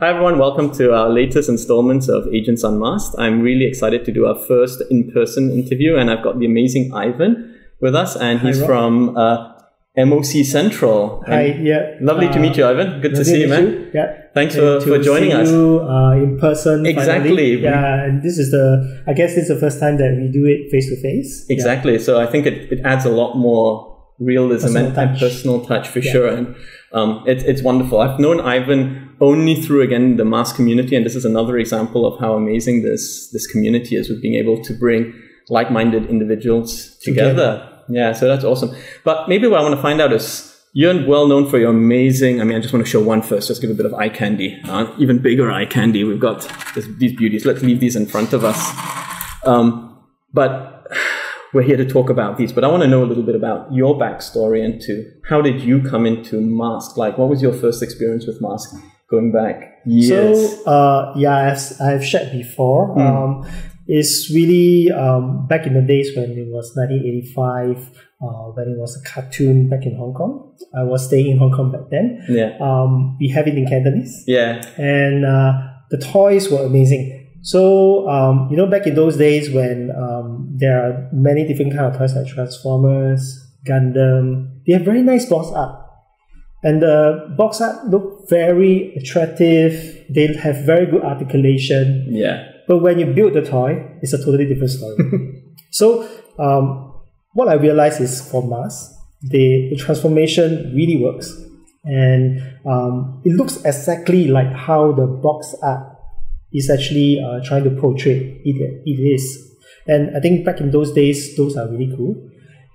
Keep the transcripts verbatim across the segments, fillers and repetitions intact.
Hi everyone, welcome to our latest installments of Agents Unmasked. I'm really excited to do our first in-person interview, and I've got the amazing Ivan with us, and he's Hi, from uh, M O C Central. Hi, and yeah. Lovely uh, to meet you, Ivan. Good to see you, man. You. Yeah. Thanks for, for joining us. You, uh, in person. Exactly. Finally. Yeah, and this is the, I guess this is the first time that we do it face to face. Exactly. Yeah. So I think it, it adds a lot more realism personal and, and personal touch for yeah. sure. And um, it, it's wonderful. I've known Ivan only through, again, the M A S K community. And this is another example of how amazing this, this community is with being able to bring like-minded individuals together. together. Yeah, so that's awesome. But maybe what I want to find out is, you're well known for your amazing, I mean, I just want to show one first. Let's give a bit of eye candy, uh, even bigger eye candy. We've got this, these beauties. Let's leave these in front of us. Um, but we're here to talk about these. But I want to know a little bit about your backstory and to how did you come into M A S K? Like, what was your first experience with M A S K? Going back years. So, uh, yeah, I've, I've shared before. Mm. Um, it's really um, back in the days when it was nineteen eighty-five, uh, when it was a cartoon back in Hong Kong. I was staying in Hong Kong back then. Yeah. Um, we have it in Cantonese. Yeah. And uh, the toys were amazing. So, um, you know, back in those days when um, there are many different kinds of toys like Transformers, Gundam, they have very nice box art. And the box art look very attractive. They have very good articulation. Yeah. But when you build the toy, it's a totally different story. So um, what I realized is for M A S K, the, the transformation really works. And um, it looks exactly like how the box art is actually uh, trying to portray it, it is. And I think back in those days, those are really cool.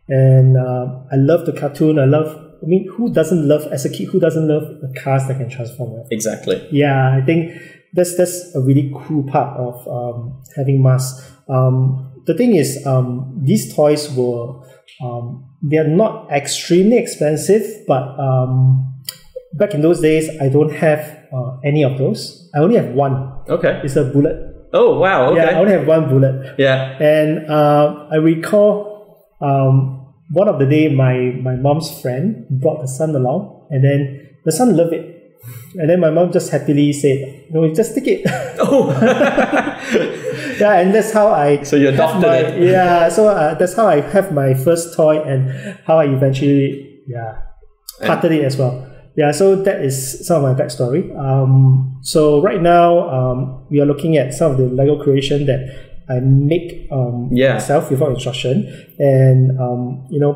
And uh, I love the cartoon. I love... I mean, who doesn't love, as a kid, who doesn't love a cast that can transform it? Exactly. Yeah, I think that's that's a really cool part of um, having M A S K. Um, the thing is, um, these toys were, um, they're not extremely expensive, but um, back in those days, I don't have uh, any of those. I only have one. Okay. It's a bullet. Oh, wow. Okay. Yeah, I only have one bullet. Yeah. And uh, I recall... Um, One of the day, my, my mom's friend brought the son along, and then the son loved it. And then my mom just happily said, no, just take it. Oh! Yeah, and that's how I... So you adopted my, it. Yeah, so uh, that's how I have my first toy and how I eventually, yeah, parted it as well. Yeah, so that is some of my backstory. Um, so right now, um, we are looking at some of the LEGO creation that I make um, yeah. myself without instruction, and um, you know,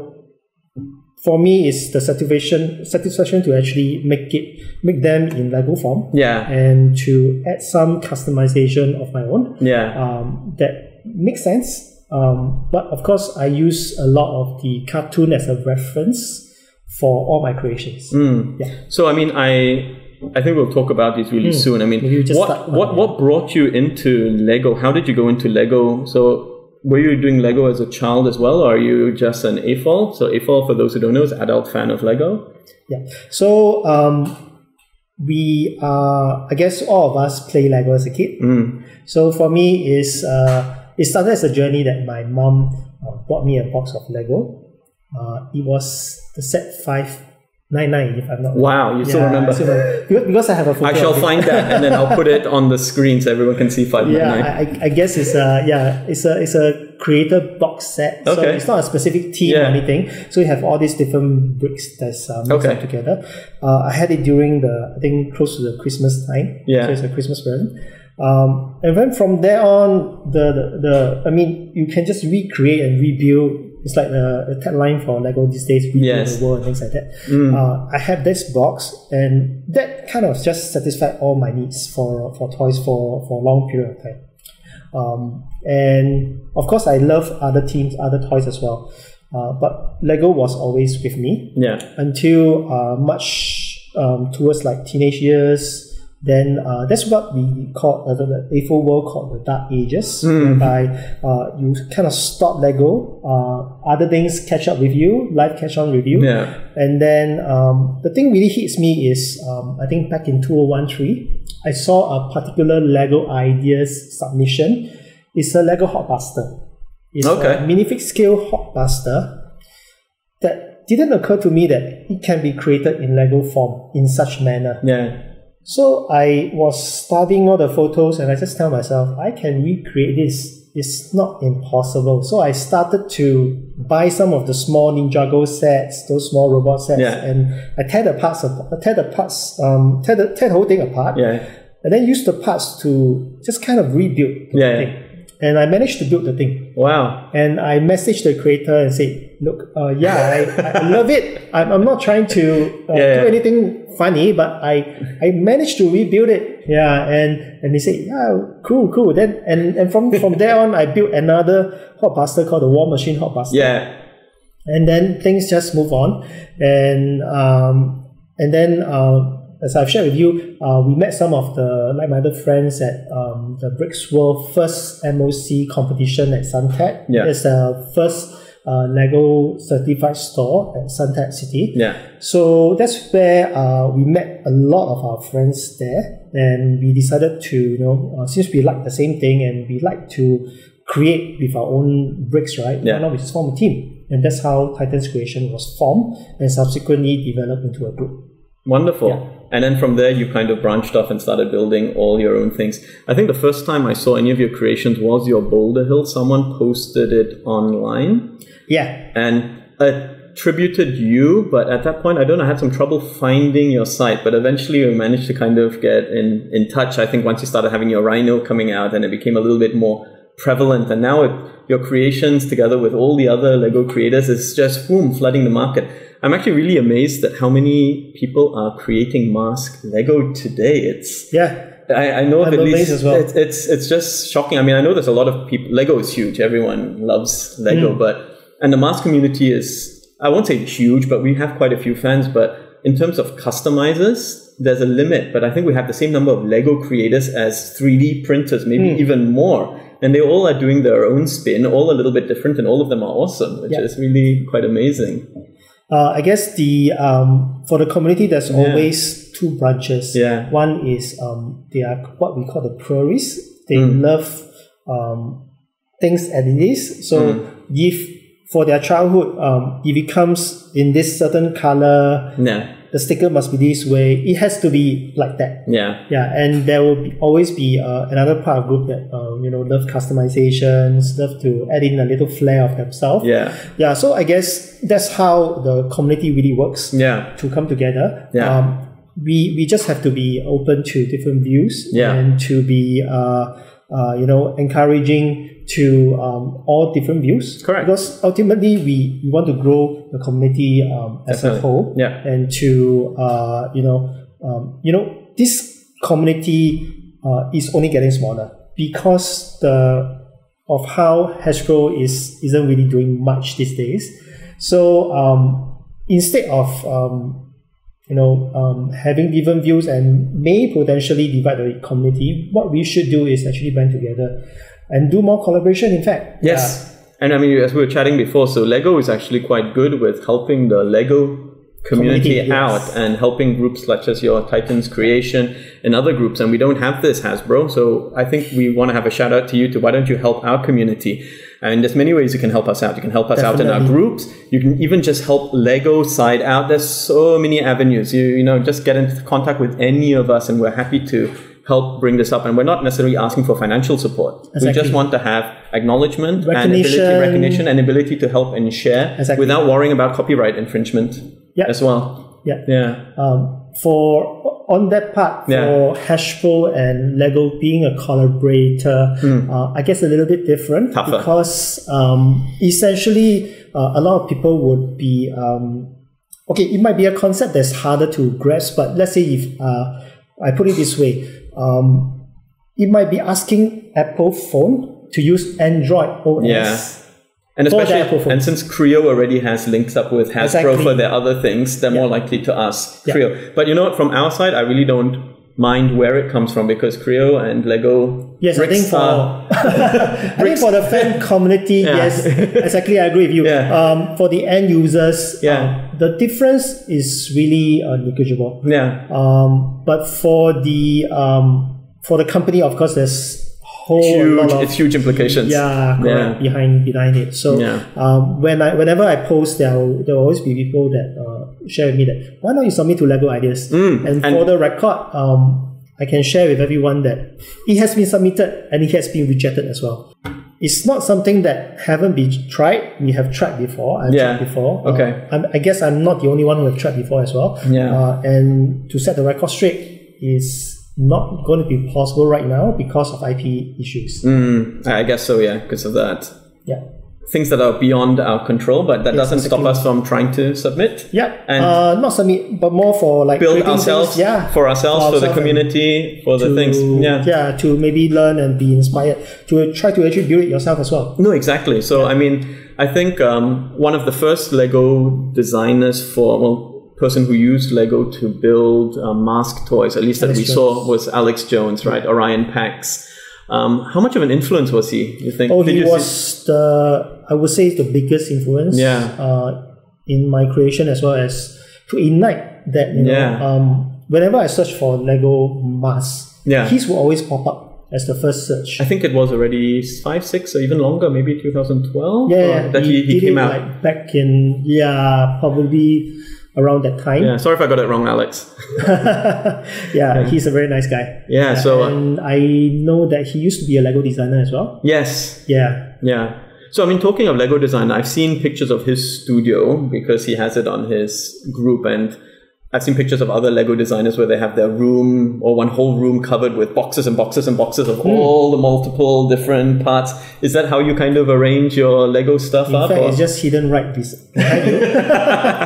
for me, it's the satisfaction satisfaction to actually make it, make them in LEGO form, yeah, and to add some customization of my own, yeah, um, that makes sense. Um, but of course, I use a lot of the cartoon as a reference for all my creations. Mm. Yeah. So I mean, I. I think we'll talk about these really mm. soon. I mean, what, what, what brought you into LEGO? How did you go into LEGO? So were you doing LEGO as a child as well? Or are you just an A F O L? So A F O L, for those who don't know, is adult fan of LEGO. Yeah. So um, we are, I guess all of us play LEGO as a kid. Mm. So for me, is uh, it started as a journey that my mom uh, bought me a box of LEGO. Uh, it was the set five. nine nine, if I'm not wrong. Wow, you yeah, still remember. I still remember. Because I have a photo. I shall find that, and then I'll put it on the screen so everyone can see five nine nine. Yeah, I, I guess it's a, yeah, it's a, it's a creator box set. Okay. So it's not a specific team yeah. or anything. So you have all these different bricks that's uh, mixed okay. up together. Uh, I had it during the, I think, close to the Christmas time. Yeah. So it's a Christmas present. Um, and then from there on, the, the, the, I mean, you can just recreate and rebuild. It's like a, a tagline for LEGO these days, rebuild yes. the world and things like that. Mm. Uh, I had this box, and that kind of just satisfied all my needs for, for toys for, for a long period of time. Um, and of course, I love other teams, other toys as well. Uh, but LEGO was always with me yeah. until uh, much um, towards like teenage years. Then uh, that's what we call uh, the A F O L world called the Dark Ages, mm. whereby uh, you kind of stop LEGO, uh, other things catch up with you, life catch on with you. Yeah. And then um, the thing really hits me is, um, I think back in two thousand thirteen, I saw a particular LEGO Ideas submission. It's a LEGO Hulkbuster. It's okay. a minifig scale Hulkbuster that didn't occur to me that it can be created in LEGO form in such manner. Yeah. So I was studying all the photos and I just tell myself, I can recreate this. It's not impossible. So I started to buy some of the small Ninjago sets, those small robot sets. Yeah. And I tear the parts, tear the parts, um, tear the, tear the whole thing apart. Yeah. And then use the parts to just kind of rebuild the yeah. thing. And I managed to build the thing. Wow. And I messaged the creator and said, look, uh, yeah, I, I love it. I'm, I'm not trying to uh, yeah, do yeah. anything funny, but I I managed to rebuild it. Yeah. And, and he said, yeah, cool, cool. Then And, and from, from there on, I built another hot buster called the War Machine Hot Buster. Yeah. And then things just move on. And, um, and then... Uh, As I've shared with you, uh, we met some of the like-minded friends at um, the Bricks World first M O C competition at Suntec. Yeah. It's the first uh, LEGO certified store at Suntec City. Yeah. So that's where uh, we met a lot of our friends there, and we decided to, you know, uh, since we like the same thing and we like to create with our own bricks, right? Yeah. Why not we just form a team? And that's how Titans Creation was formed and subsequently developed into a group. Wonderful. Yeah. And then from there, you kind of branched off and started building all your own things. I think the first time I saw any of your creations was your Boulder Hill. Someone posted it online. Yeah. And attributed you, but at that point, I don't know, I had some trouble finding your site, but eventually we managed to kind of get in, in touch. I think once you started having your Rhino coming out and it became a little bit more prevalent. And now it, your creations together with all the other LEGO creators is just, boom, flooding the market. I'm actually really amazed at how many people are creating M A S K LEGO today. It's yeah, I, I know I'm at least as well. It's, it's it's just shocking. I mean, I know there's a lot of people. LEGO is huge. Everyone loves LEGO, mm. but and the M A S K community is, I won't say huge, but we have quite a few fans. But in terms of customizers, there's a limit. But I think we have the same number of LEGO creators as three D printers, maybe mm. even more. And they all are doing their own spin, all a little bit different, and all of them are awesome, which yeah. is really quite amazing. Uh, I guess the um, for the community, there's yeah. always two branches. Yeah. One is um, they are what we call the purists. They mm. love um, things as it is. So mm. if for their childhood, um, if it comes in this certain color, yeah. the sticker must be this way. It has to be like that. Yeah. Yeah. And there will be, always be uh, another part of group that uh, you know love customizations, love to add in a little flair of themselves. Yeah. Yeah. So I guess that's how the community really works. Yeah. To come together. Yeah. Um, we we just have to be open to different views. Yeah. And to be uh, uh you know encouraging to um, all different views. Correct. Because ultimately we, we want to grow the community um, as Definitely. a whole. Yeah. And to, uh, you know, um, you know, this community uh, is only getting smaller because the of how Hasbro is, isn't really doing much these days. So um, instead of, um, you know, um, having different views and may potentially divide the community, what we should do is actually band together and do more collaboration, in fact. Yes. Yeah. And I mean, as we were chatting before, so LEGO is actually quite good with helping the LEGO community, community yes. out and helping groups such as your Titans Creation and other groups. And we don't have this, Hasbro. So I think we want to have a shout out to you to why don't you help our community? And there's many ways you can help us out. You can help us Definitely. out in our groups. You can even just help LEGO side out. There's so many avenues. You, you know, just get into contact with any of us and we're happy to help bring this up, and we're not necessarily asking for financial support. Exactly. We just want to have acknowledgement and ability, recognition and ability to help and share exactly. without worrying about copyright infringement yep. as well. Yep. Yeah. Um, for on that part, yeah. for Hasbro and LEGO being a collaborator, mm. uh, I guess a little bit different. Tougher. Because um, essentially uh, a lot of people would be, um, okay, it might be a concept that's harder to grasp, but let's say if uh, I put it this way, Um, it might be asking Apple phone to use Android O S. Yeah. And especially, and since Creo already has links up with Hasbro exactly. for their other things, they're yeah. more likely to ask Creo. Yeah. But you know what, from our side, I really don't mind where it comes from because Creo and LEGO. Yes, I think for are, I think for the fan community, yeah. yes, exactly. I agree with you. Yeah. Um, for the end users, yeah. um, the difference is really uh, negligible. Yeah. Um, but for the um, for the company, of course, there's whole huge, lot of it's huge implications. Yeah, correct, yeah. Behind behind it. So yeah. um, when I whenever I post, there will there will always be people that uh, share with me that why not you submit to LEGO Ideas? Mm, and, and for the record, um, I can share with everyone that it has been submitted and it has been rejected as well. It's not something that haven't been tried. We have tried before. I've yeah. tried before. Okay. Uh, I'm, I guess I'm not the only one who have tried before as well. Yeah. Uh, and to set the record straight, is not going to be possible right now because of I P issues. Mm, I guess so. Yeah, because of that. Yeah. Things that are beyond our control, but that yes, doesn't exactly. stop us from trying to submit. Yeah. And uh, not submit, but more for like build ourselves. Things. Yeah. For ourselves, for, for ourselves the community, for to, the things. Yeah. Yeah. To maybe learn and be inspired. To try to actually build it yourself as well. No, exactly. So yeah. I mean, I think um, one of the first LEGO designers for well. person who used LEGO to build uh, M A S K toys, at least that Alex we Jones. saw, was Alex Jones, right? Yeah. Orion Pax. Um, how much of an influence was he, you think? Oh, Did he was, the, I would say, the biggest influence yeah. uh, in my creation, as well as to ignite that. You know, yeah. um, whenever I search for LEGO M A S K, yeah. his will always pop up as the first search. I think it was already five, six, or even longer, maybe twenty twelve? Yeah, yeah. That he, he, he came out. Like back in, yeah, probably... around that time. Yeah, sorry if I got it wrong, Alex. yeah, yeah, he's a very nice guy. Yeah, yeah so... Uh, and I know that he used to be a LEGO designer as well. Yes. Yeah. Yeah. So, I mean, talking of LEGO design, I've seen pictures of his studio because he has it on his group, and I've seen pictures of other LEGO designers where they have their room or one whole room covered with boxes and boxes and boxes of mm. all the multiple different parts. Is that how you kind of arrange your LEGO stuff in up? In fact, or? It's just hidden right behind you.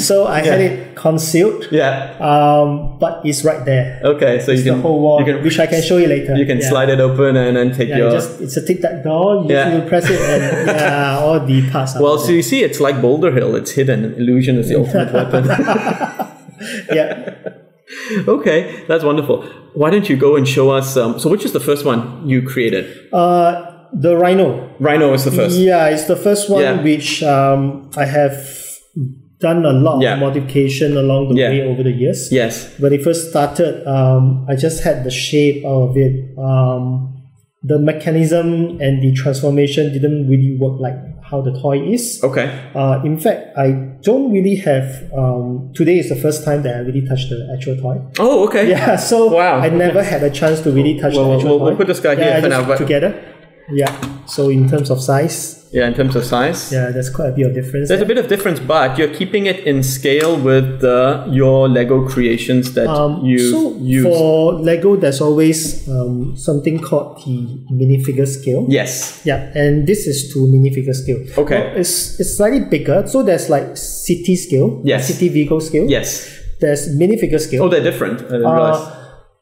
So I yeah. had it concealed. Yeah. Um, but it's right there. Okay, so it's you can the whole wall, you can, which I can show you later. You can yeah. slide it open and then take yeah, your. You just, it's a tic-tac door. You yeah. just, press it, and yeah, all the parts. Well, are so there. You see, it's like Boulder Hill. It's hidden. Illusion is the ultimate weapon. Yeah. Okay, that's wonderful. Why don't you go and show us? Um, so, which is the first one you created? Uh, the Rhino. Rhino is the first. Yeah, it's the first one yeah. which um, I have done a lot yeah. of modification along the yeah. way over the years. Yes. When it first started, um, I just had the shape of it. Um, the mechanism and the transformation didn't really work like how the toy is. Okay. Uh, in fact, I don't really have... Um, today is the first time that I really touched the actual toy. Oh, okay. Yeah, so wow. I never had a chance to really touch well, the actual well, toy. We'll put this guy yeah, here for now. But... together. Yeah, so in terms of size. Yeah, in terms of size. Yeah, there's quite a bit of difference. There's there. a bit of difference, but you're keeping it in scale with the, your LEGO creations that um, you so use. For LEGO, there's always um, something called the minifigure scale. Yes. Yeah, and this is to minifigure scale. Okay. Well, it's, it's slightly bigger, so there's like city scale. Yes. City vehicle scale. Yes. There's minifigure scale. Oh, they're different. I didn't uh, realize.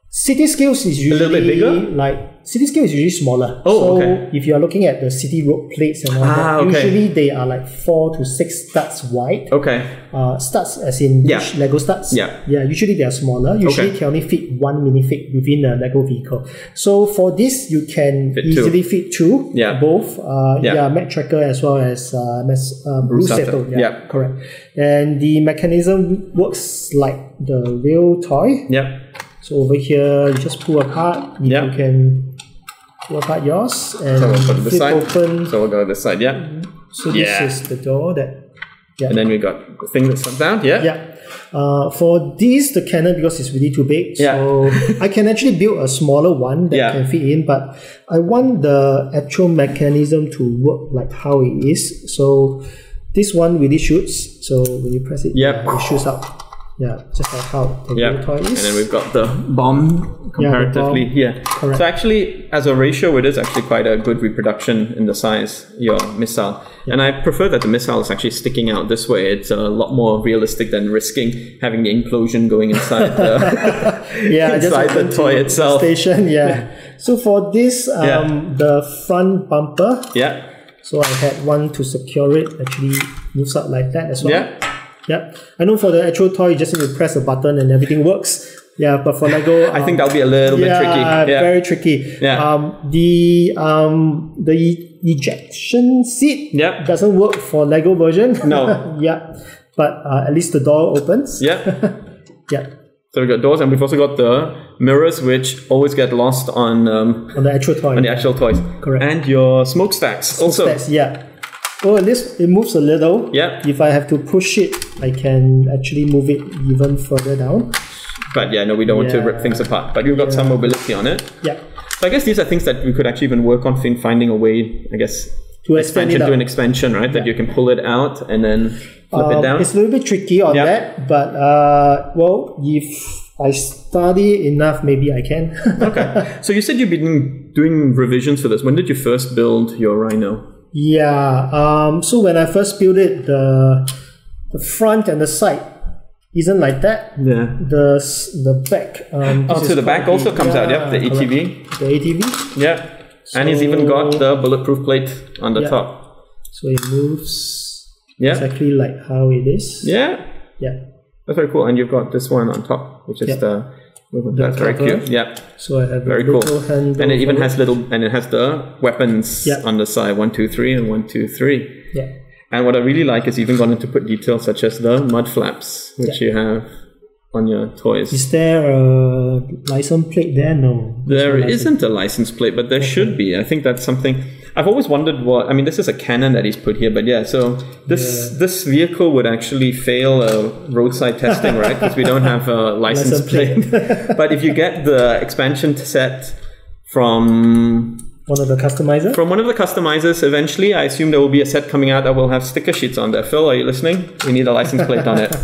City scales is usually a little bit bigger? Like... City scale is usually smaller. Oh, so okay. if you are looking at the city road plates and all ah, that, okay. usually they are like four to six studs wide. Okay. Uh, studs as in yeah. LEGO studs. Yeah. Yeah. Usually they are smaller. Usually okay. they only fit one minifig within a LEGO vehicle. So for this, you can fit easily two. fit two. Yeah. Both. Uh, yeah. yeah Matt Tracker as well as uh, Mas, uh, Bruce Seto. Yeah, yeah. Correct. And the mechanism works like the real toy. Yeah. So over here, you just pull apart. You yeah. can. Work out yours and so we'll go to the side. Open. So we'll go to the side, yeah. Mm-hmm. So yeah. this is the door that. Yeah. And then we got the thing that's down, yeah. Yeah. Uh, for these, the cannon because it's really too big, yeah. so I can actually build a smaller one that yeah. can fit in. But I want the actual mechanism to work like how it is. So this one really shoots. So when you press it, yep. uh, it shoots out. Yeah, just like how the yep. real toy is. And then we've got the bomb comparatively yeah, the bomb. here. So actually, as a ratio, it is actually quite a good reproduction in the size, your missile. Yep. And I prefer that the missile is actually sticking out this way. It's a lot more realistic than risking having the implosion going inside the, yeah, inside just the toy itself. Station, yeah. So for this, um, yeah. the front bumper, yeah. so I had one to secure it, actually moves out like that as well. Yeah. Yeah, I know for the actual toy, you just need to press a button and everything works. Yeah, but for LEGO, um, I think that'll be a little yeah, bit tricky. Yeah, very tricky. Yeah. Um, the um the e ejection seat yep. doesn't work for LEGO version. No. yeah, but uh, at least the door opens. Yeah. yeah. So we've got doors, and we've also got the mirrors, which always get lost on um, on the actual toy. On the actual toys. Correct. And your smokestacks, smokestacks also. Yeah. Oh, at least it moves a little. Yeah. If I have to push it, I can actually move it even further down. But yeah, no, we don't yeah. want to rip things apart. But you've got yeah. some mobility on it. Yeah. So I guess these are things that we could actually even work on in finding a way, I guess, to expansion to an expansion, right? Yeah. That you can pull it out and then flip um, it down. It's a little bit tricky on yeah. that, but uh, well, if I study enough, maybe I can. Okay. So you said you've been doing revisions for this. When did you first build your Rhino? Yeah. Um, so when I first built it, the the front and the side isn't like that. Yeah. The the back. Um, oh, so the back also the, comes yeah, out. Yep. The A T V. Correct. The A T V. Yeah. So, and it's even got the bulletproof plate on the yeah. top. So it moves. Yeah. Exactly like how it is. Yeah. Yeah. That's very cool, and you've got this one on top, which is yep. the, the that's cover. Very cute. Yeah. So I have very a little cool. handle, and it even has little, and it has the weapons yep. on the side, one, two, three, and one, two, three. Yeah. And what I really like is even gone into put details such as the mud flaps, which yep. you have on your toys. Is there a license plate there? No. There no isn't a license plate, but there okay. should be. I think that's something. I've always wondered what, I mean, this is a cannon that he's put here, but yeah, so this yeah. this vehicle would actually fail uh, roadside testing, right? Because we don't have a license, license plate. plate. But if you get the expansion set from one of the customizers? From one of the customizers, eventually, I assume there will be a set coming out that will have sticker sheets on there. Phil, are you listening? We need a license plate on it.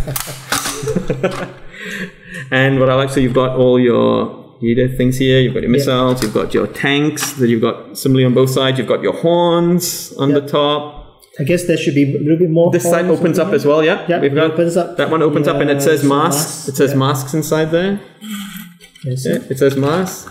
And what I like, so you've got all your heated things here, you've got your missiles, yep. you've got your tanks, then you've got similarly on both sides, you've got your horns on yep. the top. I guess there should be a little bit more. This side opens up as well, yeah? Yep, we've got opens up. That one opens yeah, up and it says masks. It says yeah. masks inside there. Yeah, it says masks.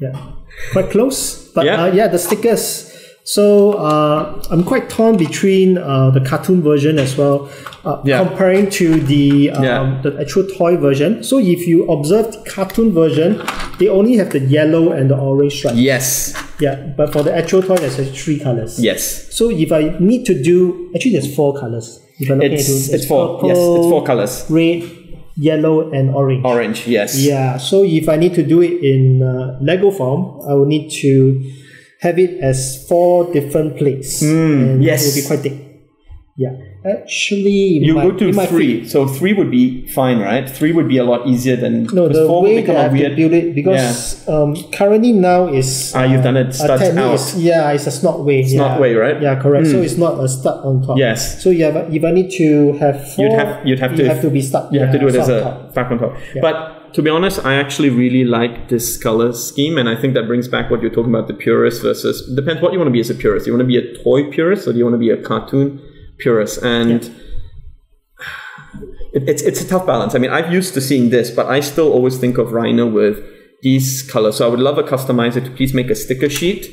Yeah, quite close. But yeah, uh, yeah the stickers. So uh, I'm quite torn between uh, the cartoon version as well, uh, yeah. comparing to the um, yeah. the actual toy version. So if you observe the cartoon version, they only have the yellow and the orange stripes. Yes. Yeah, but for the actual toy, there's three colors. Yes. So if I need to do, actually, there's four colors. If I'm it's, looking at it, it's four. Purple, yes, it's four colors. Red, yellow and orange. Orange, yes. Yeah. So if I need to do it in uh, Lego form, I will need to have it as four different plates. Mm, and yes. It will be quite thick. Yeah. Actually, you might, go to three. Fit. So three would be fine, right? Three would be a lot easier than no. The four way that I have build it because yeah. um, currently now is ah, uh, you've done it studs out. Is, yeah, it's a snot way. Snot yeah. way, right? Yeah, correct. Mm. So it's not a stud on top. Yes. So you have, if I need to have four, you'd have you'd have you to have to be stud. You yeah, have to do it as a back on top. Yeah. But to be honest, I actually really like this color scheme, and I think that brings back what you're talking about—the purist versus depends what you want to be as a purist. Do you want to be a toy purist, or do you want to be a cartoon purist? And yeah. it, it's it's a tough balance. I mean, I've used to seeing this, but I still always think of Rhino with these colors. So I would love a customizer to please make a sticker sheet.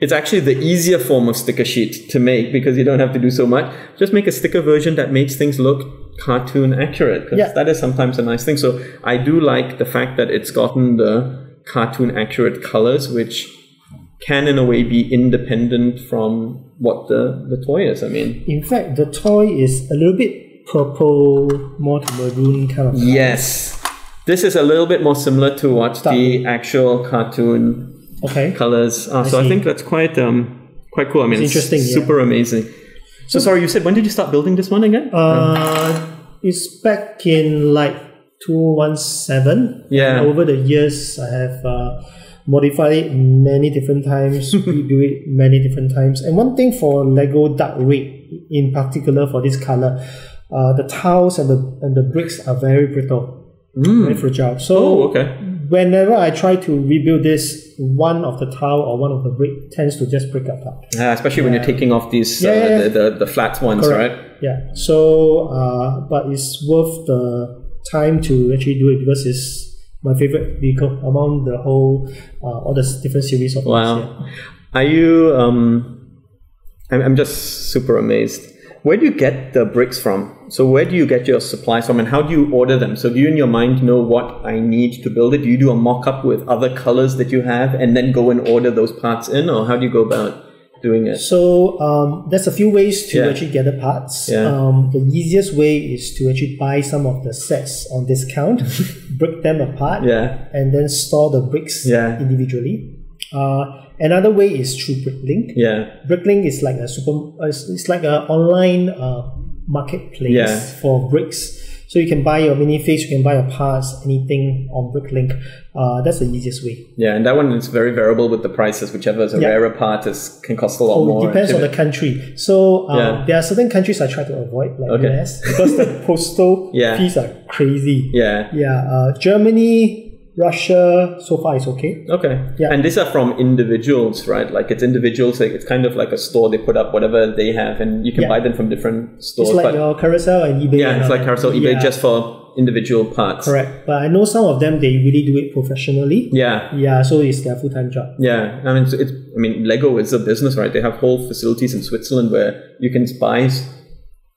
It's actually the easier form of sticker sheet to make because you don't have to do so much. Just make a sticker version that makes things look cartoon accurate because yeah. that is sometimes a nice thing. So I do like the fact that it's gotten the cartoon accurate colors, which can in a way be independent from what the, the toy is, I mean. In fact, the toy is a little bit purple, more to maroon kind of color. Yes. This is a little bit more similar to what Start. the actual cartoon okay. colors are. I so see. I think that's quite um quite cool. I mean, it's, it's interesting, super yeah. amazing. So, so sorry, you said, when did you start building this one again? Uh, um. It's back in like two one seven. Yeah. And over the years, I have Uh, modify it many different times, redo it many different times. And one thing for Lego Dark Red, in particular for this color, uh, the tiles and the and the bricks are very brittle, mm. very fragile. So oh, okay. whenever I try to rebuild this, one of the tile or one of the brick tends to just break apart. Uh, especially yeah. when you're taking off these yeah, uh, yeah, yeah. The, the, the flat ones, correct. Right? Yeah. So, uh, but it's worth the time to actually do it because it's my favorite vehicle among the whole, uh, all the different series of wow. ones. Yeah. Are you, um, I'm, I'm just super amazed. Where do you get the bricks from? So where do you get your supplies from and how do you order them? So do you in your mind know what I need to build it? Do you do a mock-up with other colors that you have and then go and order those parts in? Or how do you go about doing it? So um, there's a few ways to yeah. actually get the parts. Yeah. Um, the easiest way is to actually buy some of the sets on discount, break them apart, yeah. and then store the bricks yeah. individually. Uh, another way is through Bricklink. Yeah. Bricklink is like a super. Uh, it's, it's like an online uh, marketplace yeah. for bricks. So you can buy your minifigs, you can buy your parts, anything on Bricklink. Uh, that's the easiest way. Yeah, and that one is very variable with the prices. Whichever is a yeah. rarer part is, can cost a lot oh, more. It depends on the country. So um, yeah. there are certain countries I try to avoid, like okay. U S, because the postal yeah. fees are crazy. Yeah. Yeah. Uh, Germany, Russia, so far it's okay. Okay. Yeah. And these are from individuals, right? Like it's individuals. Like it's kind of like a store. They put up whatever they have, and you can yeah. buy them from different stores. It's like but your Carousel and eBay. Yeah, it's like Carousel, eBay, yeah. just for individual parts. Correct. But I know some of them, they really do it professionally. Yeah. Yeah, so it's their full-time job. Yeah. I mean, so it's, I mean, LEGO is a business, right? They have whole facilities in Switzerland where you can buy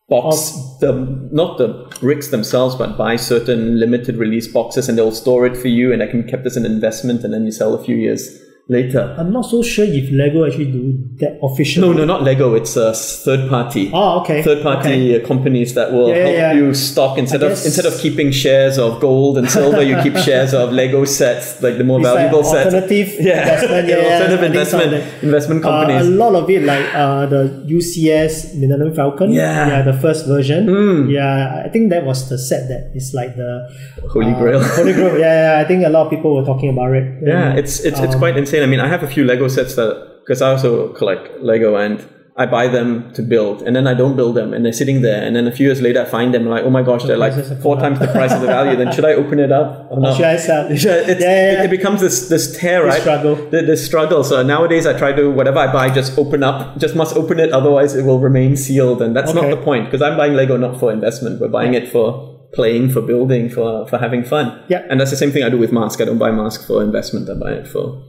box, of, the, not the bricks themselves, but buy certain limited release boxes and they'll store it for you and I can keep this as an investment and then you sell a few years later. I'm not so sure if LEGO actually do that officially. No, no, not LEGO. It's a third party. Oh, okay. Third party okay. companies that will yeah, help yeah. you stock instead I of guess... instead of keeping shares of gold and silver, you keep shares of LEGO sets, like the more it's valuable like sets. Alternative yeah. investment, yeah, alternative investment, investment companies. Uh, a lot of it, like uh, the U C S Millennium Falcon. Yeah. yeah, the first version. Mm. Yeah, I think that was the set that is like the Holy uh, Grail. Holy Grail. Yeah, yeah, I think a lot of people were talking about it. And, yeah, it's it's um, it's quite insane. I mean, I have a few LEGO sets that, because I also collect LEGO and I buy them to build and then I don't build them and they're sitting there and then a few years later I find them like, oh my gosh, they're like four times the price of the value. Then should I open it up or not? Should I sell? It's, yeah, yeah. It, it becomes this, this tear, right? This struggle. The, this struggle. So nowadays I try to, whatever I buy, just open up, just must open it, otherwise it will remain sealed. And that's okay. not the point, because I'm buying LEGO not for investment, we're buying yeah. it for playing, for building, for, for having fun. Yeah. And that's the same thing I do with M A S K. I don't buy M A S K for investment, I buy it for...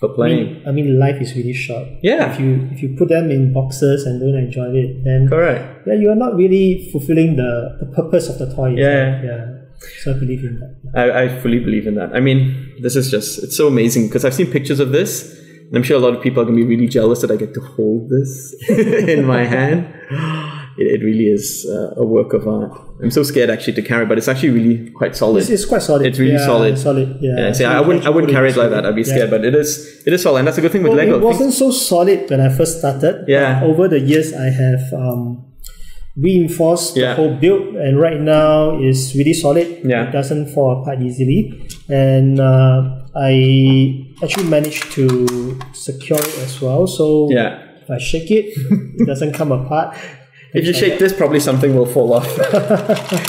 For playing. I mean, I mean, life is really short. Yeah. If you if you put them in boxes and don't enjoy it, then correct. Yeah, you are not really fulfilling the, the purpose of the toy. Yeah. Right? Yeah. So I believe in that. I, I fully believe in that. I mean, this is just, it's so amazing because I've seen pictures of this and I'm sure a lot of people are going to be really jealous that I get to hold this in my hand. It, it really is uh, a work of art. I'm so scared actually to carry, but it's actually really quite solid. It's, it's quite solid. It's really yeah, solid. It's solid. Yeah. yeah so I wouldn't, I wouldn't carry it like that. I'd be scared, yeah. but it is, it is solid, and that's a good thing with well, LEGO. It wasn't so solid when I first started. Yeah. Over the years, I have um, reinforced yeah. the whole build, and right now it's really solid. Yeah. It doesn't fall apart easily, and uh, I actually managed to secure it as well. So yeah. if I shake it, it doesn't come apart. If you shake this, probably something will fall off.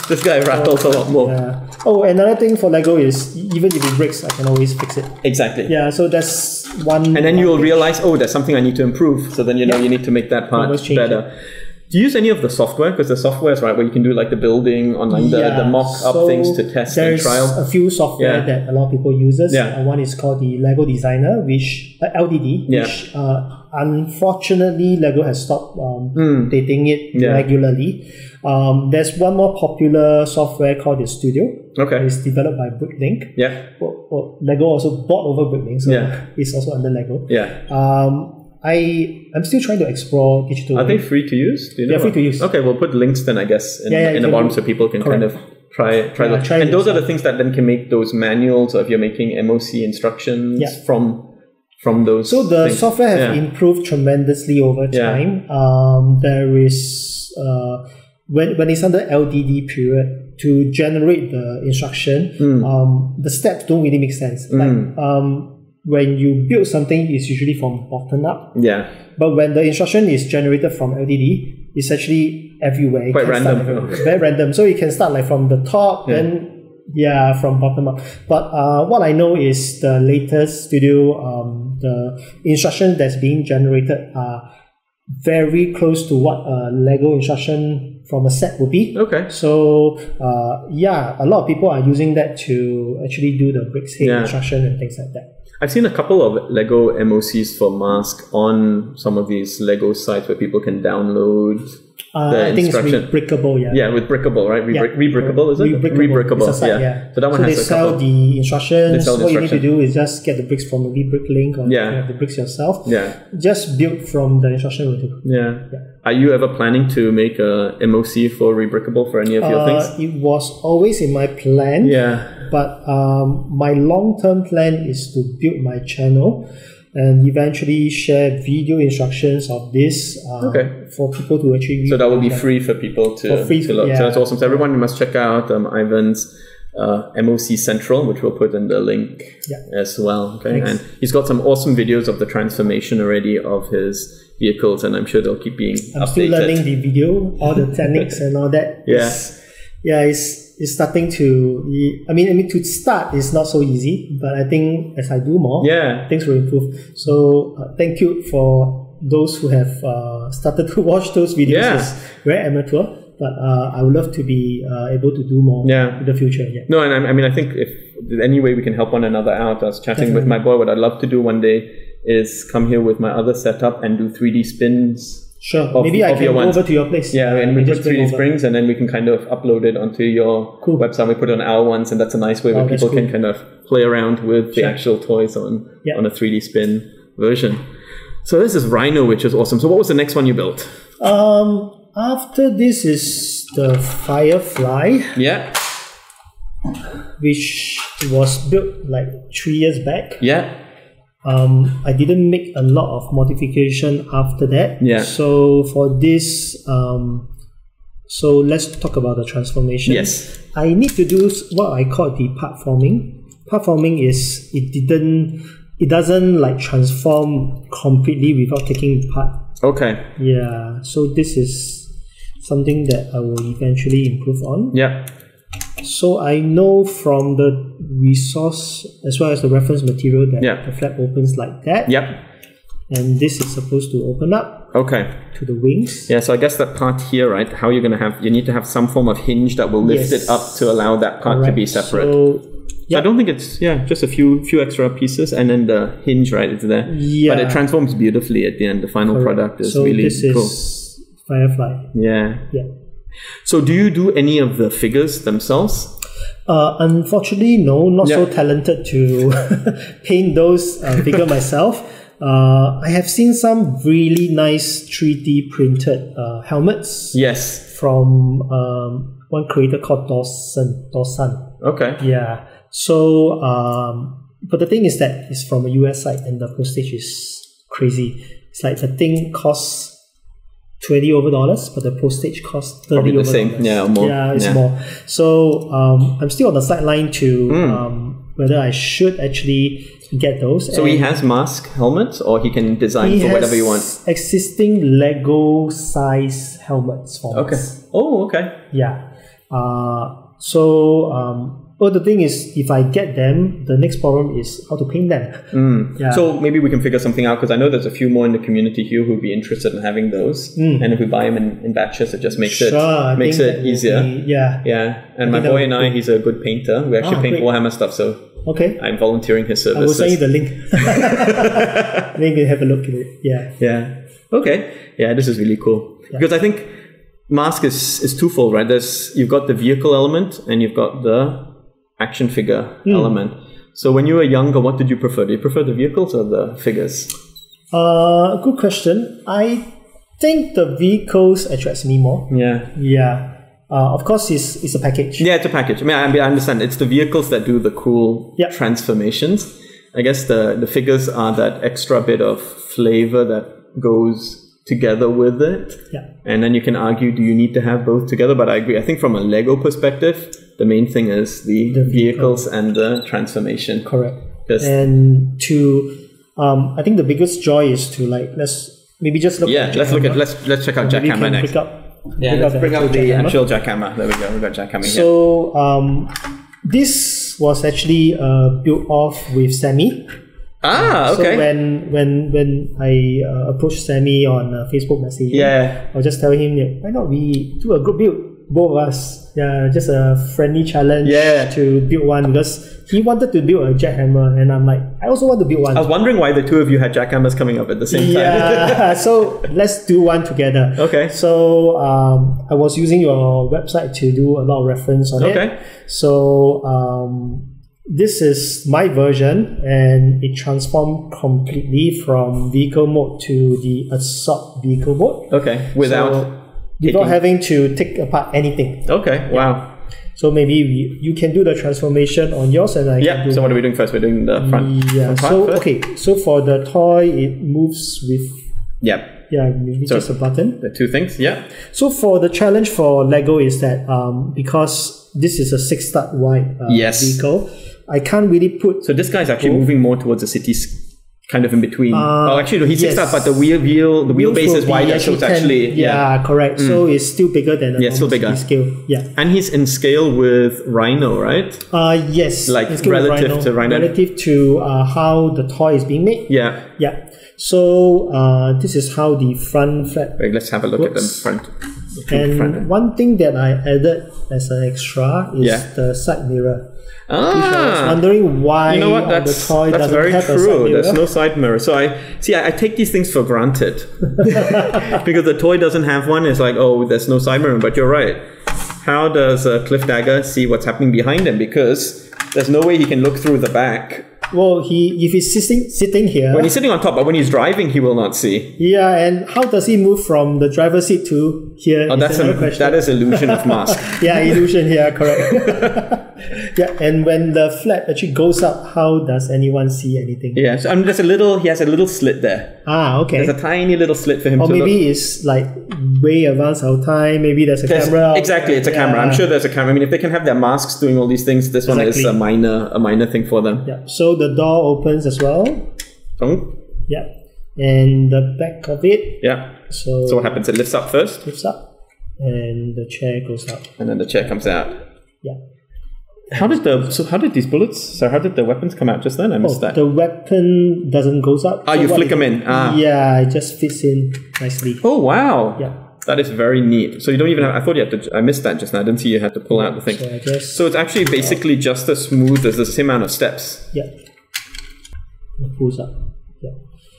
This guy rattles a lot more. Yeah. Oh, another thing for LEGO is even if it breaks, I can always fix it. Exactly. Yeah, so that's one... And then you'll realize, oh, there's something I need to improve. So then you know yeah. you need to make that part better. It. Do you use any of the software? Because the software is right where you can do like the building on like the, yeah. the mock-up so things to test and trial. There's a few software yeah. that a lot of people uses. Yeah. Uh, one is called the LEGO Designer, which uh, L D D, yeah. which... Uh, unfortunately, LEGO has stopped um, mm. updating it yeah. regularly. Um, there's one more popular software called the Studio. Okay. It's developed by Bricklink. Yeah. Well, well, LEGO also bought over Bricklink, so yeah. it's also under LEGO. Yeah. Um, I I'm still trying to explore digital. Are they free to use? Do you know They're what? free to use. Okay, we'll put links then, I guess, in, yeah, yeah, in the bottom so people can correct. kind of. Try, try, yeah, try and those yourself. are the things that then can make those manuals, or if you're making M O C instructions yeah. from. From those so the things. software have yeah. improved tremendously over time. Yeah. Um, there is uh, when when it's under L D D period to generate the instruction, mm. um, the steps don't really make sense. Mm. Like um, when you build something, it's usually from bottom up. Yeah. But when the instruction is generated from L D D, it's actually everywhere. It Quite random. Everywhere. Very random. So you can start like from the top, yeah. then. Yeah, from bottom up. But uh, what I know is the latest Studio, um, the instruction that's being generated are very close to what a LEGO instruction from a set would be. Okay. So uh, yeah, a lot of people are using that to actually do the bricks head yeah. instruction and things like that. I've seen a couple of LEGO M O Cs for M A S K on some of these LEGO sites where people can download uh, the I think instruction. It's Rebrickable, yeah. Yeah, with Brickable, right? Rebri yeah. Rebrickable, is it? Rebrickable. Rebrickable. Site, yeah. yeah. So that one so has they a sell couple. The instructions. They sell the what instruction. You need to do is just get the bricks from maybe Bricklink or yeah. you have the bricks yourself. Yeah. Just build from the instruction. Yeah. yeah. Are you ever planning to make a M O C for Rebrickable for any of your uh, things? It was always in my plan. Yeah. But um, my long-term plan is to build my channel and eventually share video instructions of this uh, okay. for people to actually read. So that will be free for people to, free, to look. Yeah. So that's awesome. So everyone, you must check out um, Ivan's uh, M O C Central, which we'll put in the link yeah. as well. Okay, Thanks. And he's got some awesome videos of the transformation already of his vehicles, and I'm sure they'll keep being I'm updated. I'm still learning the video, all the techniques and all that. Yeah. It's, yeah, it's... It's starting to, I mean, I mean, to start is not so easy, but I think as I do more, yeah. things will improve. So uh, thank you for those who have uh, started to watch those videos. Yeah. It's very amateur, but uh, I would love to be uh, able to do more yeah. in the future. Yeah. No, and I, I mean, I think if any way we can help one another out, I was chatting Definitely. with my boy, what I'd love to do one day is come here with my other setup and do three D spins. Sure, of, maybe I can go ones. over to your place. Yeah, and we put three D springs and then we can kind of upload it onto your cool. website. We put it on our ones, and that's a nice way oh, where people cool. can kind of play around with sure. the actual toys on, yeah. on a three D spin version. So this is Rhino, which is awesome. So what was the next one you built? Um, after this is the Firefly. Yeah. Which was built like three years back. Yeah. Um, I didn't make a lot of modification after that. Yeah. So for this, um, so let's talk about the transformation. Yes. I need to do what I call the part forming. Part forming is it didn't, it doesn't like transform completely without taking part. Okay. Yeah. So this is something that I will eventually improve on. Yeah. So I know from the resource as well as the reference material that yeah. the flap opens like that. Yep. And this is supposed to open up. Okay. To the wings. Yeah. So I guess that part here, right? How you're going to have? You need to have some form of hinge that will lift yes. it up to allow that part Correct. to be separate. So, yep. so I don't think it's yeah, just a few few extra pieces, and then the hinge, right? It's there. Yeah. But it transforms beautifully at the end. The final Correct. product is so really this is cool. Firefly. Yeah. Yeah. So do you do any of the figures themselves? Uh, unfortunately, no. Not yeah. so talented to paint those uh, figure myself. Uh, I have seen some really nice three D printed uh, helmets. Yes. From um, one creator called Dawson. Dawson. Okay. Yeah. So, um, but the thing is that it's from a U S site and the postage is crazy. It's like the thing costs twenty over dollars, but the postage costs thirty over dollars. Yeah, more. Yeah, it's yeah. more. So um, I'm still on the sideline to mm. um, whether I should actually get those. So and he has M A S K helmets, or he can design he for whatever you want. Existing Lego size helmets for okay. us. Oh, okay. Yeah. Uh, so um, well, the thing is, if I get them, the next problem is how to paint them. Mm. Yeah. So maybe we can figure something out, because I know there's a few more in the community here who would be interested in having those. Mm. And if we buy them in, in batches, it just makes sure, it makes it easier. Be, yeah. Yeah. And I my boy and I, he's a good painter. We actually ah, paint great. Warhammer stuff, so okay. I'm volunteering his services. I will send you the link. Then you can have a look at it. Yeah. Yeah. Okay. Yeah, this is really cool. Yeah. Because I think M A S K is, is twofold, right? There's, you've got the vehicle element and you've got the action figure mm. element. So when you were younger, what did you prefer? Do you prefer the vehicles or the figures? Uh, good question. I think the vehicles attracts me more. Yeah. Yeah. Uh, of course, it's, it's a package. Yeah, it's a package. I mean, I, I understand. It's the vehicles that do the cool yep. transformations. I guess the, the figures are that extra bit of flavor that goes together with it. Yeah. And then you can argue, do you need to have both together? But I agree. I think from a Lego perspective, the main thing is the, the vehicles vehicle. and the transformation. Correct. Just and to, um, I think the biggest joy is to like, let's maybe just look yeah, at let's look at let's let's check out Jackhammer next. Up, yeah, let's bring up the actual Jackhammer. There we go. We got Jackhammer here. So um, this was actually uh, built off with Sammy. Ah, okay. So when when when I uh, approached Sammy on uh, Facebook message, yeah, I was just telling him, why not we do a group build, both of us. Yeah, just a friendly challenge yeah. to build one, because he wanted to build a jackhammer, and I'm like, I also want to build one. I was wondering why the two of you had jackhammers coming up at the same yeah, time. Yeah, so let's do one together. Okay. So um, I was using your website to do a lot of reference on okay. it. Okay. So um, this is my version, and it transformed completely from vehicle mode to the assault vehicle mode. Okay, without... So, Without having to take apart anything. Okay, yeah. Wow. So maybe we, you can do the transformation on yours and I yeah. can do... Yeah, so what are we doing first? We're doing the front. Yeah, front so, first. okay. So for the toy, it moves with... Yeah. Yeah, maybe so just a button. The two things, yeah. So for the challenge for LEGO is that um, because this is a six-stud wide uh, yes. vehicle, I can't really put... So this guy is actually moving more towards the city's... Kind of in between. Uh, oh, actually, no, he's yes. six-star, but the wheel, wheel, the wheelbase is wider, so it's actually yeah, yeah correct. Mm. So it's still bigger than the yeah, still bigger scale. Yeah, and he's in scale with Rhino, right? Uh, yes, like relative Rhino, to Rhino, relative to uh, how the toy is being made. Yeah, yeah. So uh, this is how the front flap. Wait, let's have a look works. at the front. And front one thing that I added as an extra is yeah. the side mirror. Ah, I was wondering why you know what? That's, the toy that's doesn't very have true. There's no side mirror. So I see. I, I take these things for granted because the toy doesn't have one. It's like, oh, there's no side mirror. But you're right. How does uh, Cliff Dagger see what's happening behind him? Because there's no way he can look through the back. Well, he if he's sitting sitting here. When he's sitting on top, but when he's driving, he will not see. Yeah, and how does he move from the driver's seat to here? Oh, that's another question. That is illusion of mask. yeah, illusion. Yeah, correct. yeah, and when the flap actually goes up, how does anyone see anything? Yeah, so I mean, there's a little. He has a little slit there. Ah, okay. There's a tiny little slit for him. Or to maybe look. It's like way advanced our time. Maybe there's a there's, camera. Exactly, it's a yeah. camera. I'm sure there's a camera. I mean, if they can have their masks doing all these things, this exactly. one is a minor a minor thing for them. Yeah. So. The door opens as well. Oh. Yeah. And the back of it. Yeah. So, so what happens? It lifts up first. Lifts up. And the chair goes up. And then the chair comes out. Yeah. How did the so how did these bullets so how did the weapons come out just then? I missed oh, that. The weapon doesn't goes up. Oh, so you flick them in. Ah. Yeah, it just fits in nicely. Oh wow. Yeah. That is very neat. So you don't even have... I thought you had to... I missed that just now. I didn't see you had to pull out the thing. So, I guess, so it's actually basically yeah. just as smooth as the same amount of steps. Yeah. It pulls up. Yeah.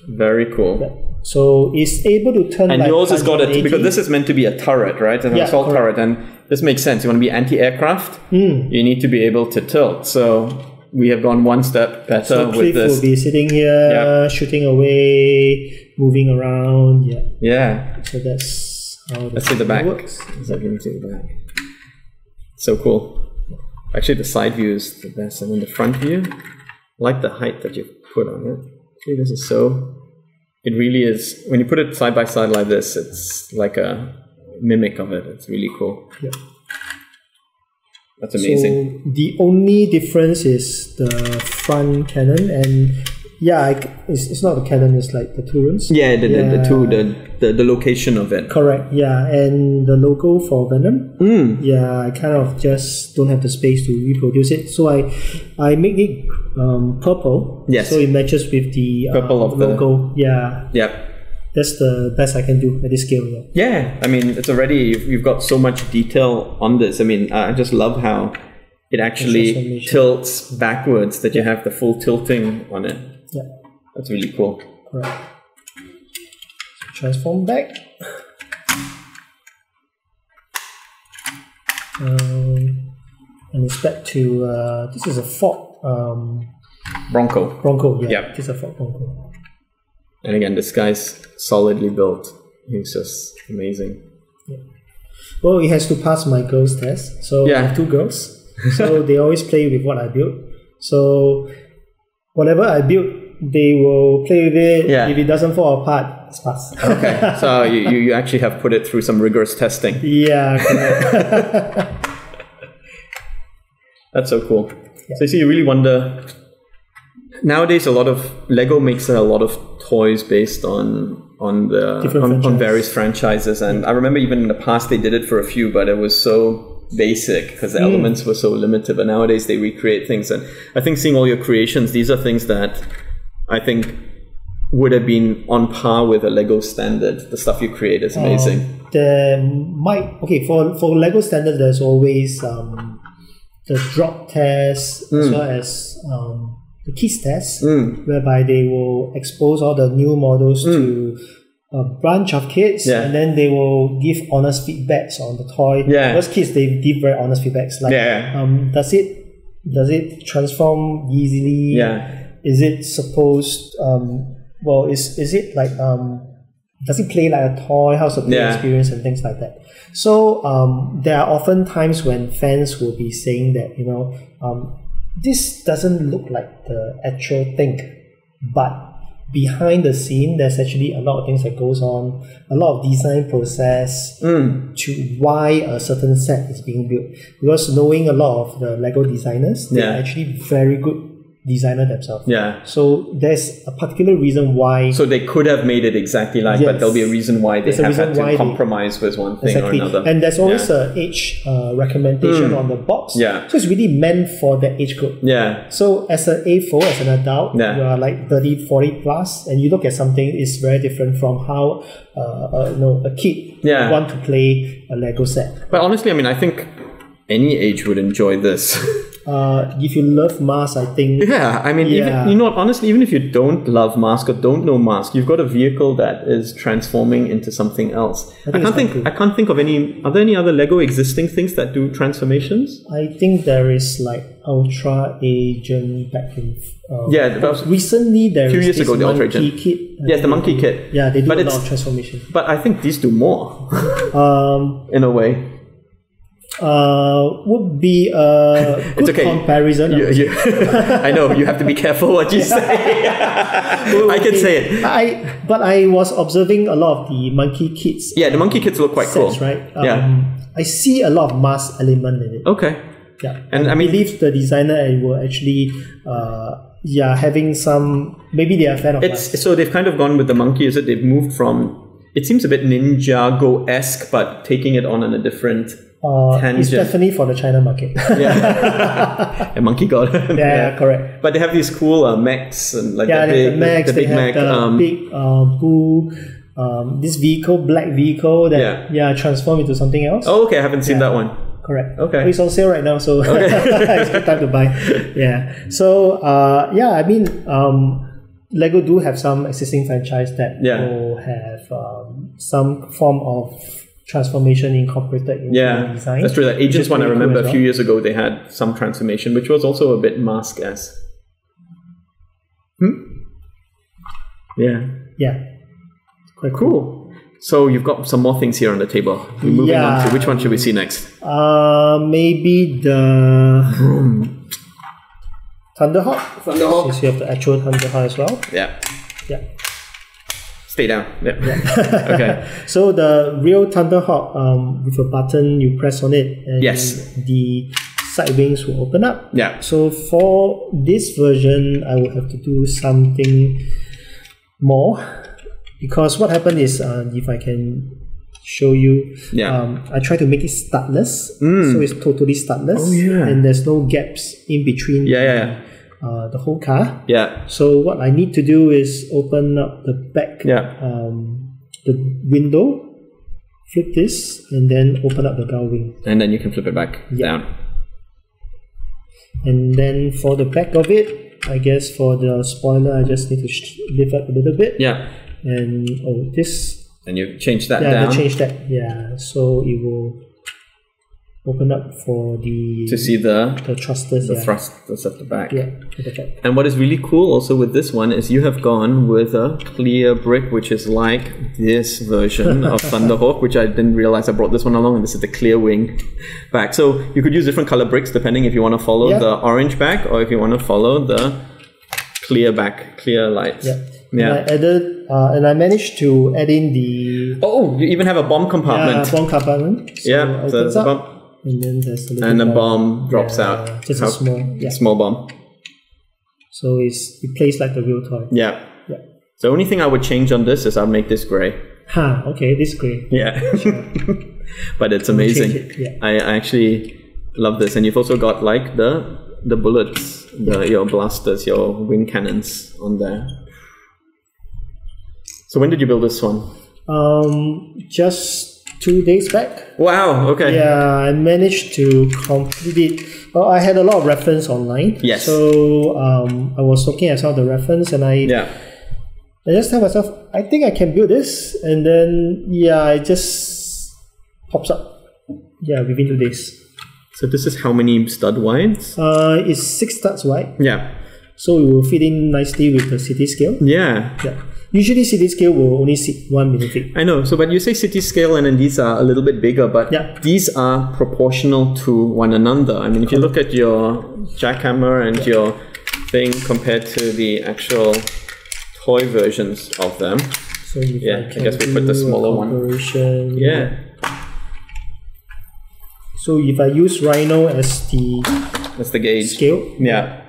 Very cool. Yeah. So it's able to turn... And like yours has got it... Because this is meant to be a turret, right? An yeah, assault correct. turret. And this makes sense. You want to be anti-aircraft? Mm. You need to be able to tilt. So... We have gone one step better so with Cliff this. will be sitting here, yeah. shooting away, moving around. Yeah. Yeah. So that's how the Let's see the back. Works. The back. So cool. Actually, the side view is the best. And then the front view, I like the height that you put on it. Actually, this is so... It really is... When you put it side by side like this, it's like a mimic of it. It's really cool. Yeah. That's amazing. So the only difference is the front cannon, and yeah, it's, it's not the cannon, it's like the turrets. Yeah, the, yeah. the, the two, the, the, the location of it. Correct, yeah, and the logo for Venom. Mm. Yeah, I kind of just don't have the space to reproduce it, so I I make it um, purple, yes. so it matches with the purple uh, of logo. The... Yeah. Yep. That's the best I can do at this scale. Yeah, yeah. I mean, it's already, you've, you've got so much detail on this. I mean, I just love how it actually tilts backwards, that you have the full tilting on it. Yeah. That's really cool. Right. Transform back. Um, and it's back to, uh, this is a Ford. Um, Bronco. Bronco, yeah. Yep. This is a Ford Bronco. And again, this guy's solidly built. He's just amazing. Yeah. Well, he has to pass my girls' test. So yeah. I have two girls. So they always play with what I build. So whatever I build, they will play with it. Yeah. If it doesn't fall apart, it's passed. Okay. So you, you, you actually have put it through some rigorous testing. Yeah, correct. That's so cool. Yeah. So you see, you really wonder... Nowadays, a lot of LEGO makes a lot of toys based on on the on, on various franchises, and yeah. I remember even in the past they did it for a few, but it was so basic because the mm. elements were so limited. But nowadays they recreate things, and I think seeing all your creations, these are things that I think would have been on par with a LEGO standard. The stuff you create is amazing. Oh, there might, okay, for, for LEGO standard, there's always um, the drop test mm. as well as um, the kiss test, mm. whereby they will expose all the new models mm. to a bunch of kids, yeah. and then they will give honest feedbacks on the toy. Yeah. Because kids, they give very honest feedbacks, like, yeah. um, does it does it transform easily? Yeah. Is it supposed? Um, well, is is it like um? Does it play like a toy? How's the play yeah. experience and things like that? So um, there are often times when fans will be saying that, you know, um, this doesn't look like the actual thing, but behind the scene, there's actually a lot of things that goes on, a lot of design process mm. to why a certain set is being built. Because knowing a lot of the LEGO designers, they're yeah. actually very good designer themselves. Yeah. So there's a particular reason why. So they could have made it exactly like, yes. but there'll be a reason why they there's have had to compromise they, with one thing exactly. or another. And there's always yeah. a age uh, recommendation mm. on the box. Yeah. So it's really meant for the age group. Yeah. So as an A F O L, as an adult, yeah. you are like thirty, forty plus, and you look at something, it's very different from how uh, uh, you know, a kid yeah. would want to play a LEGO set. But honestly, I mean, I think any age would enjoy this. Uh, if you love M A S K, I think... Yeah, I mean, yeah. Even, you know what, honestly, even if you don't love M A S K or don't know M A S K, you've got a vehicle that is transforming into something else. I, think I can't think cool. I can't think of any... Are there any other LEGO existing things that do transformations? I think there is like Ultra Agent back in... Um, yeah, was, recently there few is years this ago, the Ultra Agent. Kit. Yes, the monkey um, kit. Yeah, they do but a lot of transformation. But I think these do more, um, in a way. Uh, would be a good okay. comparison. You, you, I know you have to be careful what you say. I can say it. I but I was observing a lot of the monkey kits. Yeah, the monkey kits look quite sets, cool, right? Um, yeah, I see a lot of M A S K element in it. Okay. Yeah, and, and I mean, believe the designer were actually uh, yeah having some. Maybe they are a fan of it's, M A S K. So they've kind of gone with the monkey. Is it? They've moved from. It seems a bit Ninjago-esque, but taking it on in a different. Uh, it's definitely for the China market. Yeah, a monkey god. Yeah, yeah, correct. But they have these cool uh, mechs and like yeah, the big, the mechs, the big mech, the um, big uh, boo, um, this vehicle, black vehicle that yeah, yeah transform into something else. Oh, okay, I haven't seen yeah. that one. Correct. Okay, it's on sale right now, so okay. It's a good time to buy. Yeah. So uh, yeah, I mean, um, LEGO do have some existing franchise that yeah. will have um, some form of transformation incorporated in yeah, the design. That's true. That Agents one, I remember cool well. a few years ago, they had some transformation, which was also a bit M A S K-esque. Hmm? Yeah. Yeah. Quite cool. So you've got some more things here on the table. We're moving yeah. on to which one should we see next? Uh, maybe the Vroom. Thunderhawk. Thunderhawk. So you have the actual Thunderhawk as well. Yeah. Yeah. Stay down. Yeah. Yeah. Okay. So the real Thunderhawk, um, with a button, you press on it, and yes. the side wings will open up. Yeah. So for this version, I will have to do something more, because what happened is, uh, if I can show you, yeah. um, I try to make it startless, mm. so it's totally startless, oh, yeah. and there's no gaps in between. Yeah. yeah, yeah. Uh, the whole car. Yeah. So what I need to do is open up the back, yeah. um, the window, flip this, and then open up the bow wing. And then you can flip it back yeah. down. And then for the back of it, I guess for the spoiler, I just need to lift up a little bit. Yeah. And oh, this. And you change that yeah, down. Yeah, change that. Yeah. So it will open up for the to see the the thrusters, the yeah. thrusters at the back. Yeah, at the back. And what is really cool also with this one is you have gone with a clear brick, which is like this version of Thunderhawk, which I didn't realize I brought this one along. And this is the clear wing back. So you could use different color bricks depending if you want to follow yeah. the orange back or if you want to follow the clear back, clear lights. Yeah. Yeah. And I added, uh, and I managed to add in the oh, you even have a bomb compartment. Yeah, bomb compartment. So yeah, so the bomb. And then there's a little and a bomb drops uh, out. Just How, a small, yeah. small bomb. So it's it plays like the real toy. Yeah. Yeah. The only thing I would change on this is I'll make this grey. Ha. Huh, okay, this grey. Yeah. Sure. But it's amazing. It, yeah. I, I actually love this, and you've also got like the the bullets, the, yeah. your blasters, your wing cannons on there. So when did you build this one? Um, just two days back. Wow, okay. Yeah, I managed to complete it. Well, I had a lot of reference online. Yes. So um, I was looking at some of the reference and I, yeah. I just tell myself, I think I can build this. And then, yeah, it just pops up. Yeah, within two days. So this is how many stud wides? Uh, it's six studs wide. Yeah. So it will fit in nicely with the city scale. Yeah. Yeah. Usually city scale will only sit one minifig. I know. So, but you say city scale and then these are a little bit bigger, but yeah. these are proportional to one another. I mean, if you look at your Jackhammer and yeah. your thing compared to the actual toy versions of them. So if yeah, I, I guess we put the smaller one. Yeah. So if I use Rhino as the that's the gauge scale. Yeah.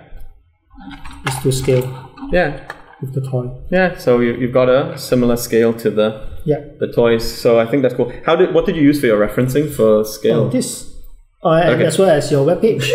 It's to scale. Yeah. With the toy. Yeah, so you, you've got a similar scale to the yeah. the toys. So I think that's cool. How did what did you use for your referencing for scale? Oh, this, oh, and okay. as well as your webpage.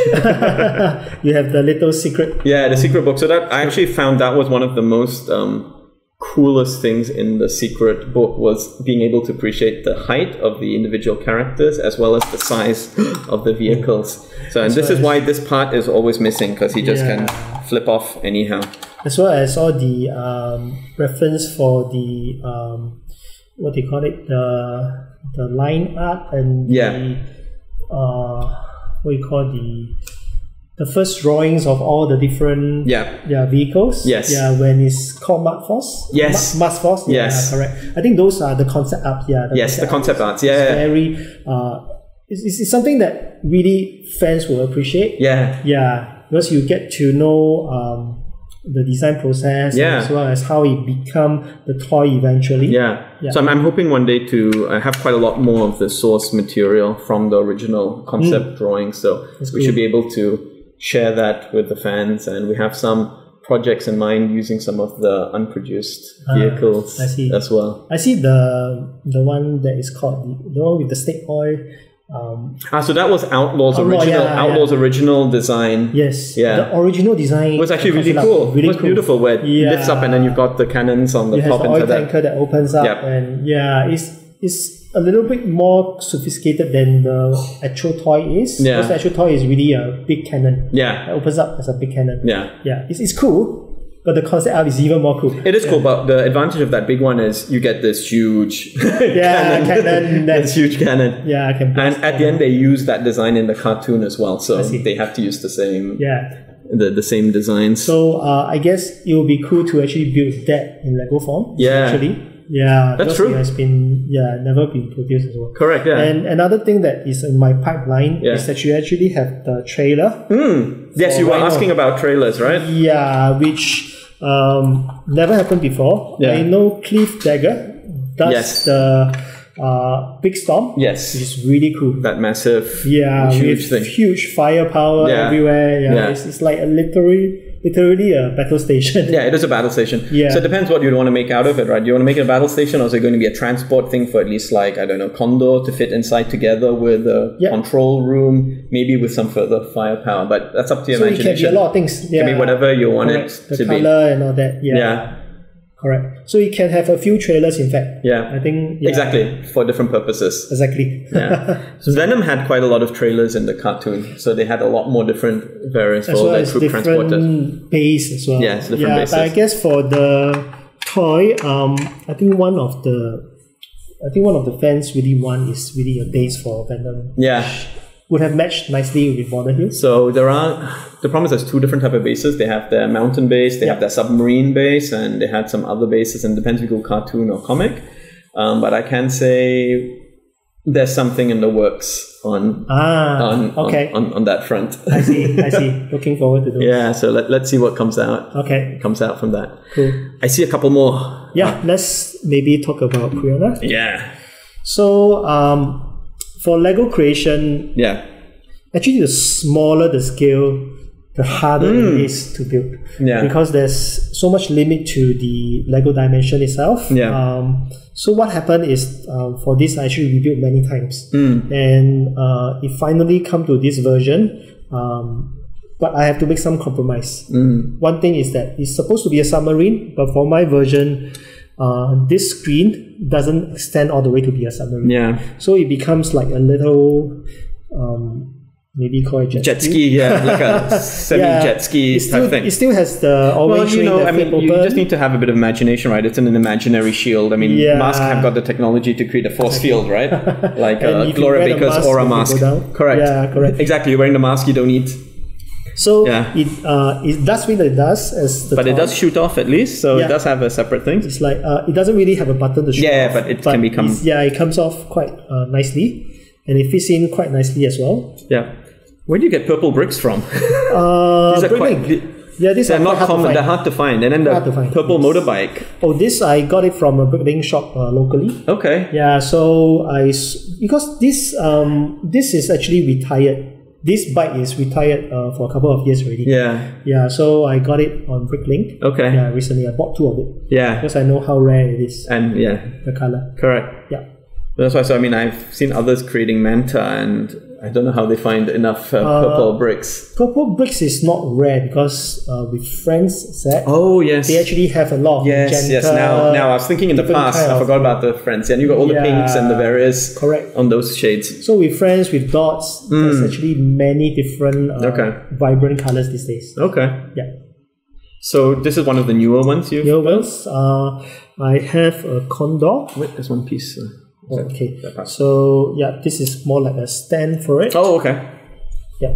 You have the little secret. Yeah, the secret book. So that I actually found that was one of the most um, coolest things in the secret book was being able to appreciate the height of the individual characters as well as the size of the vehicles. So and as this well is why this part is always missing because he just yeah. can flip off anyhow. As well as all the um, reference for the um, what do you call it, the the line art and yeah. the uh, what do you call the the first drawings of all the different yeah, yeah vehicles. Yes. Yeah, when it's called Mark Force. Yes. Mark Force. Yes. Yeah, correct. I think those are the concept art. Yeah. The yes, concept the concept art. Arts. Yeah. It's very. Uh, it's, it's something that really fans will appreciate. Yeah. Yeah, because you get to know. Um, the design process yeah. as well as how it become the toy eventually. Yeah. yeah. So I'm, I'm hoping one day to uh, have quite a lot more of the source material from the original concept mm. drawing. So That's we cool. should be able to share that with the fans. And we have some projects in mind using some of the unproduced vehicles uh, I see. as well. I see the the one that is called, the, the one with the snake oil. Um, ah, so that was Outlaw's Outlaw, original yeah, Outlaw's yeah. original design. Yes, yeah. The original design was actually really cool. Really it was cool. beautiful. Where yeah. it lifts up and then you've got the cannons on the it top. Has the oil and tanker that. that opens up, yep. and yeah, it's it's a little bit more sophisticated than the actual toy is. Yeah, because the actual toy is really a big cannon. Yeah, it opens up as a big cannon. Yeah, yeah, it's it's cool. But the concept art is even more cool. It is yeah. cool, but the advantage of that big one is you get this huge yeah, cannon. cannon this huge cannon. Yeah, I can blast. And at the end, they use that design in the cartoon as well, so they have to use the same yeah. the, the same designs. So uh, I guess it would be cool to actually build that in Lego form. Yeah, actually, yeah, that's true. It has been yeah never been produced as well. Correct. Yeah. And another thing that is in my pipeline yeah. is that you actually have the trailer. Mm. Yes, you were Rhino. asking about trailers, right? Yeah, which. Um, never happened before. Yeah. I know Cliff Dagger does yes. the uh, Big Storm. Yes, which is really cool. That massive, yeah, huge thing, huge firepower yeah. everywhere. Yeah, yeah. It's, it's like a literally, literally a battle station. Yeah, it is a battle station. Yeah. So it depends what you want to make out of it, right? Do you want to make it a battle station, or is it going to be a transport thing for at least like I don't know, Condor to fit inside together with a yep. control room, maybe with some further firepower. But that's up to your so imagination. So it can be a lot of things. Yeah. It can be whatever you want Correct. it the to be. The color and all that. Yeah. yeah. Correct. So you can have a few trailers, in fact. Yeah. I think. Yeah. Exactly. For different purposes. Exactly. yeah. So Venom had quite a lot of trailers in the cartoon. So they had a lot more different variants as for well their troop transporters. Base as well. Yes, different yeah, bases. But I guess for the toy, um, I think one of the, I think one of the fans really want is really a base for Venom. Yeah. Would have matched nicely with Boulder Hill. So there are, the problem is there's two different type of bases. They have their mountain base, they yeah. have their submarine base, and they had some other bases, and it depends if you go cartoon or comic. Um, but I can say there's something in the works on ah, on, okay. on, on on that front. I see, I see. Looking forward to those. Yeah, so let, let's see what comes out. Okay. Comes out from that. Cool. I see a couple more. Yeah, let's maybe talk about Kriana. Yeah. So, um, for LEGO creation, yeah, actually the smaller the scale, the harder mm. it is to build. Yeah. Because there's so much limit to the LEGO dimension itself. Yeah. Um, so what happened is, uh, for this I actually rebuilt many times. Mm. And uh, it finally come to this version, um, but I have to make some compromise. Mm. One thing is that it's supposed to be a submarine, but for my version, uh, this screen doesn't extend all the way to be a submarine. Yeah. So it becomes like a little, um, maybe call it jet, jet ski. ski. Yeah, like a semi-jet yeah. ski still, type thing. It still has the always well, you know, I mean, you open. Just need to have a bit of imagination, right? It's an, an imaginary shield. I mean, yeah. M A S K have got the technology to create a force field, right? Like uh, Gloria Baker's Aura mask. Correct. Yeah, correct. Exactly. You're wearing the mask, you don't eat. So yeah. it uh, it does mean that it does as the but top. It does shoot off at least, so yeah. it does have a separate thing. It's like uh, it doesn't really have a button to shoot yeah, off. Yeah, but it but can become yeah, it comes off quite uh, nicely, and it fits in quite nicely as well. Yeah, where do you get purple bricks from? uh, these are Bricklink. Quite, yeah, these they're are not common. They're hard to find. And then the purple yes. motorbike. Oh, this I got it from a Bricklink shop uh, locally. Okay. Yeah, so I because this um this is actually retired. This bike is retired uh, for a couple of years already. Yeah. Yeah, so I got it on Bricklink. Okay. Yeah, recently I bought two of it. Yeah. Because I know how rare it is. And yeah. The color. Correct. Yeah. That's why, so I mean, I've seen others creating Manta and I don't know how they find enough uh, purple uh, bricks. Purple bricks is not rare because uh, with Friends set, oh, yes. they actually have a lot of yes, magenta. Yes, now, now I was thinking in the past, I forgot of, about the Friends. Yeah, and you got all yeah, the pinks and the various correct. On those shades. So with Friends, with dots, mm. there's actually many different uh, okay. vibrant colors these days. Okay. Yeah. So this is one of the newer ones you've Newer built? ones. Uh, I have a Condor. Wait, there's one piece. Uh, Oh, okay, so yeah, this is more like a stand for it. Oh, okay. Yeah.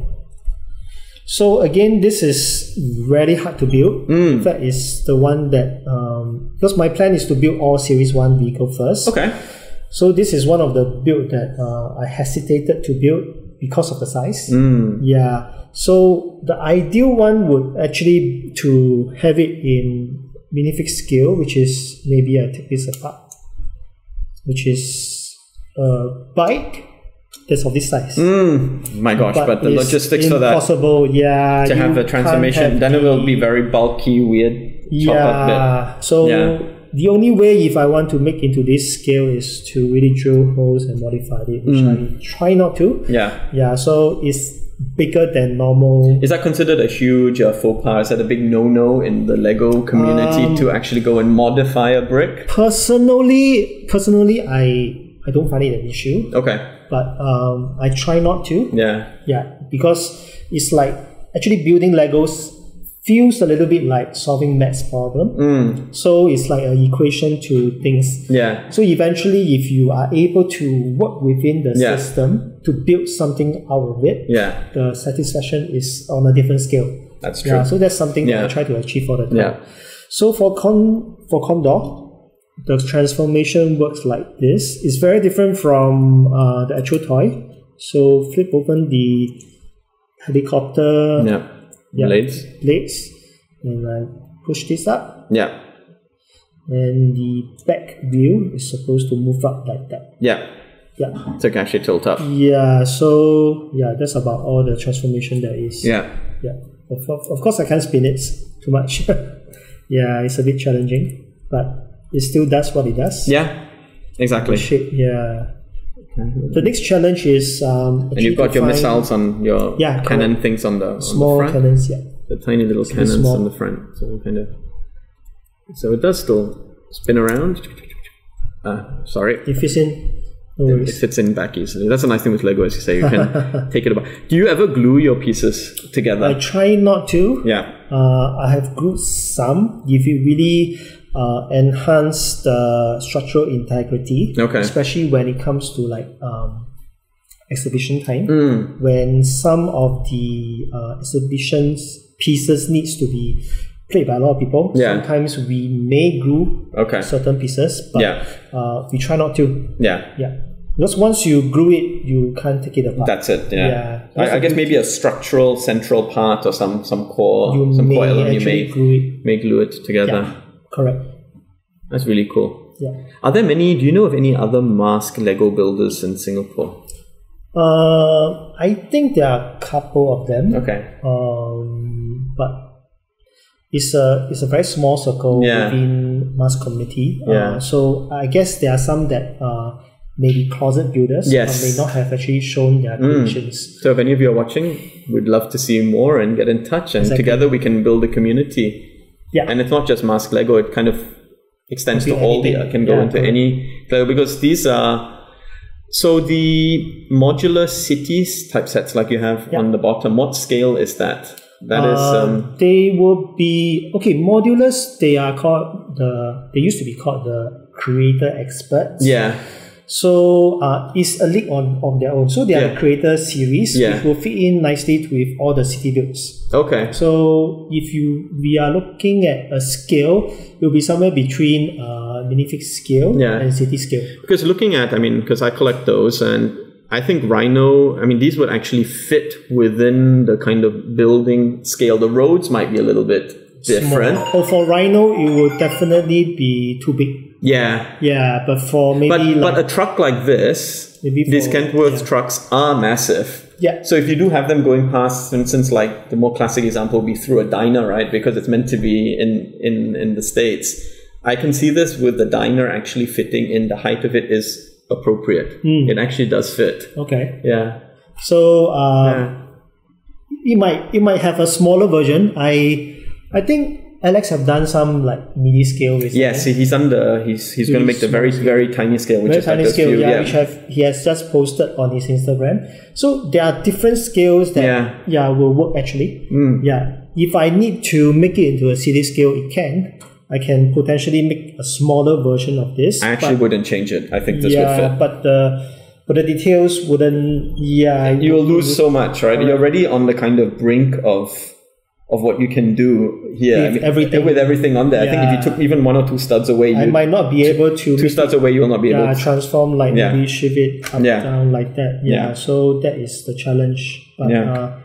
So again, this is really hard to build. Mm. In fact, it's the one that um, because my plan is to build all Series One vehicle first. Okay. So this is one of the build that uh, I hesitated to build because of the size. Mm. Yeah. So the ideal one would actually to have it in minifig scale, which is maybe I take this apart. Which is a bike that's of this size. Mm, my gosh, but, but the logistics for that. Impossible, yeah. To have a transformation, have then it will be very bulky, weird. Yeah. Bit. So yeah. the only way if I want to make into this scale is to really drill holes and modify it, which mm. I try not to. Yeah. Yeah. So it's bigger than normal. Is that considered a huge uh, faux pas? Is that a big no-no in the LEGO community um, to actually go and modify a brick? Personally, personally, I I don't find it an issue. Okay. But um, I try not to. Yeah. Yeah, because it's like actually building LEGOs feels a little bit like solving maths problem. Mm. So it's like an equation to things. Yeah. So eventually, if you are able to work within the yeah. system. To build something out of it, yeah. the satisfaction is on a different scale. That's true. Yeah, so that's something yeah. that I try to achieve all the time. Yeah. So for Con for Condor, the transformation works like this. It's very different from uh, the actual toy. So flip open the helicopter yeah. Yeah, blades. blades, and I push this up. Yeah. And the back wheel is supposed to move up like that. Yeah. Yeah. So it can actually tilt up. Yeah, so yeah, that's about all the transformation there is. Yeah. Yeah. Of, of, of course I can't spin it too much. Yeah, it's a bit challenging. But it still does what it does. Yeah. Exactly. Shape, yeah. The next challenge is um and you've got your missiles on your yeah, cannon correct. things on the on small the front. Cannons, yeah. The tiny little it's cannons on the front. So kind of So it does still spin around. Uh sorry. It fits in. It, it fits in back easily. That's a nice thing with LEGO, as you say. You can take it apart. Do you ever glue your pieces together? I try not to. Yeah. Uh, I have glued some. If you really uh, enhance the structural integrity, okay. especially when it comes to like um, exhibition time, mm. when some of the uh, exhibitions pieces needs to be played by a lot of people. Yeah. Sometimes we may glue okay. certain pieces, but yeah. uh, we try not to. Yeah. Yeah. Because once you glue it, you can't take it apart. That's it. Yeah. yeah. I, I guess maybe a structural central part or some some core, you some core element. You may glue it. May glue it together. Yeah. Correct. That's really cool. Yeah. Are there many? Do you know of any other M A S K LEGO builders in Singapore? Uh, I think there are a couple of them. Okay. Um, but it's a it's a very small circle yeah. within M A S K community. Yeah. Uh, so I guess there are some that are. Uh, maybe closet builders yes. may not have actually shown their creations. Mm. So if any of you are watching, we'd love to see more and get in touch and exactly. together we can build a community. Yeah. And it's not just M A S K LEGO, it kind of extends to all anything. the, uh, can go yeah, into any, though, because these are, so the modular cities type sets like you have yeah. on the bottom, what scale is that? That uh, is, um, they will be, okay, modulars, they are called the, they used to be called the creator experts. Yeah. So uh, it's a league on, on their own. So they are yeah. a creator series, yeah. which will fit in nicely with all the city builds. Okay. So if you we are looking at a scale, it will be somewhere between uh, minifig scale yeah. and city scale. Because looking at, I mean, because I collect those, and I think Rhino, I mean, these would actually fit within the kind of building scale. The roads might be a little bit different. Small. Oh, for Rhino, it would definitely be too big. Yeah. Yeah, but for maybe But, like, but a truck like this, maybe these for, Kentworth yeah. trucks are massive. Yeah. So if you do have them going past, for instance, like the more classic example would be through a diner, right? Because it's meant to be in, in, in the States. I can see this with the diner actually fitting in. The height of it is appropriate. Mm. It actually does fit. Okay. Yeah. So uh, yeah. it might it might have a smaller version. I I think Alex have done some like mini scale with Yes, it. he's under he's he's going to make the very scale. very tiny scale, which very is tiny like scale, a few, yeah, yeah. which have he has just posted on his Instagram. So there are different scales that yeah, yeah will work actually. Mm. Yeah, if I need to make it into a city scale, it can. I can potentially make a smaller version of this. I actually but, wouldn't change it. I think this yeah, would fit. but the. But the details wouldn't. Yeah, you will lose so much, right? right? You're already on the kind of brink of. Of what you can do here with, I mean, everything. with everything on there. Yeah. I think if you took even one or two studs away, you I might not be able to two studs away. You will not be yeah, able to transform like yeah. maybe shift it up yeah. down like that. Yeah. yeah. So that is the challenge. But yeah. uh,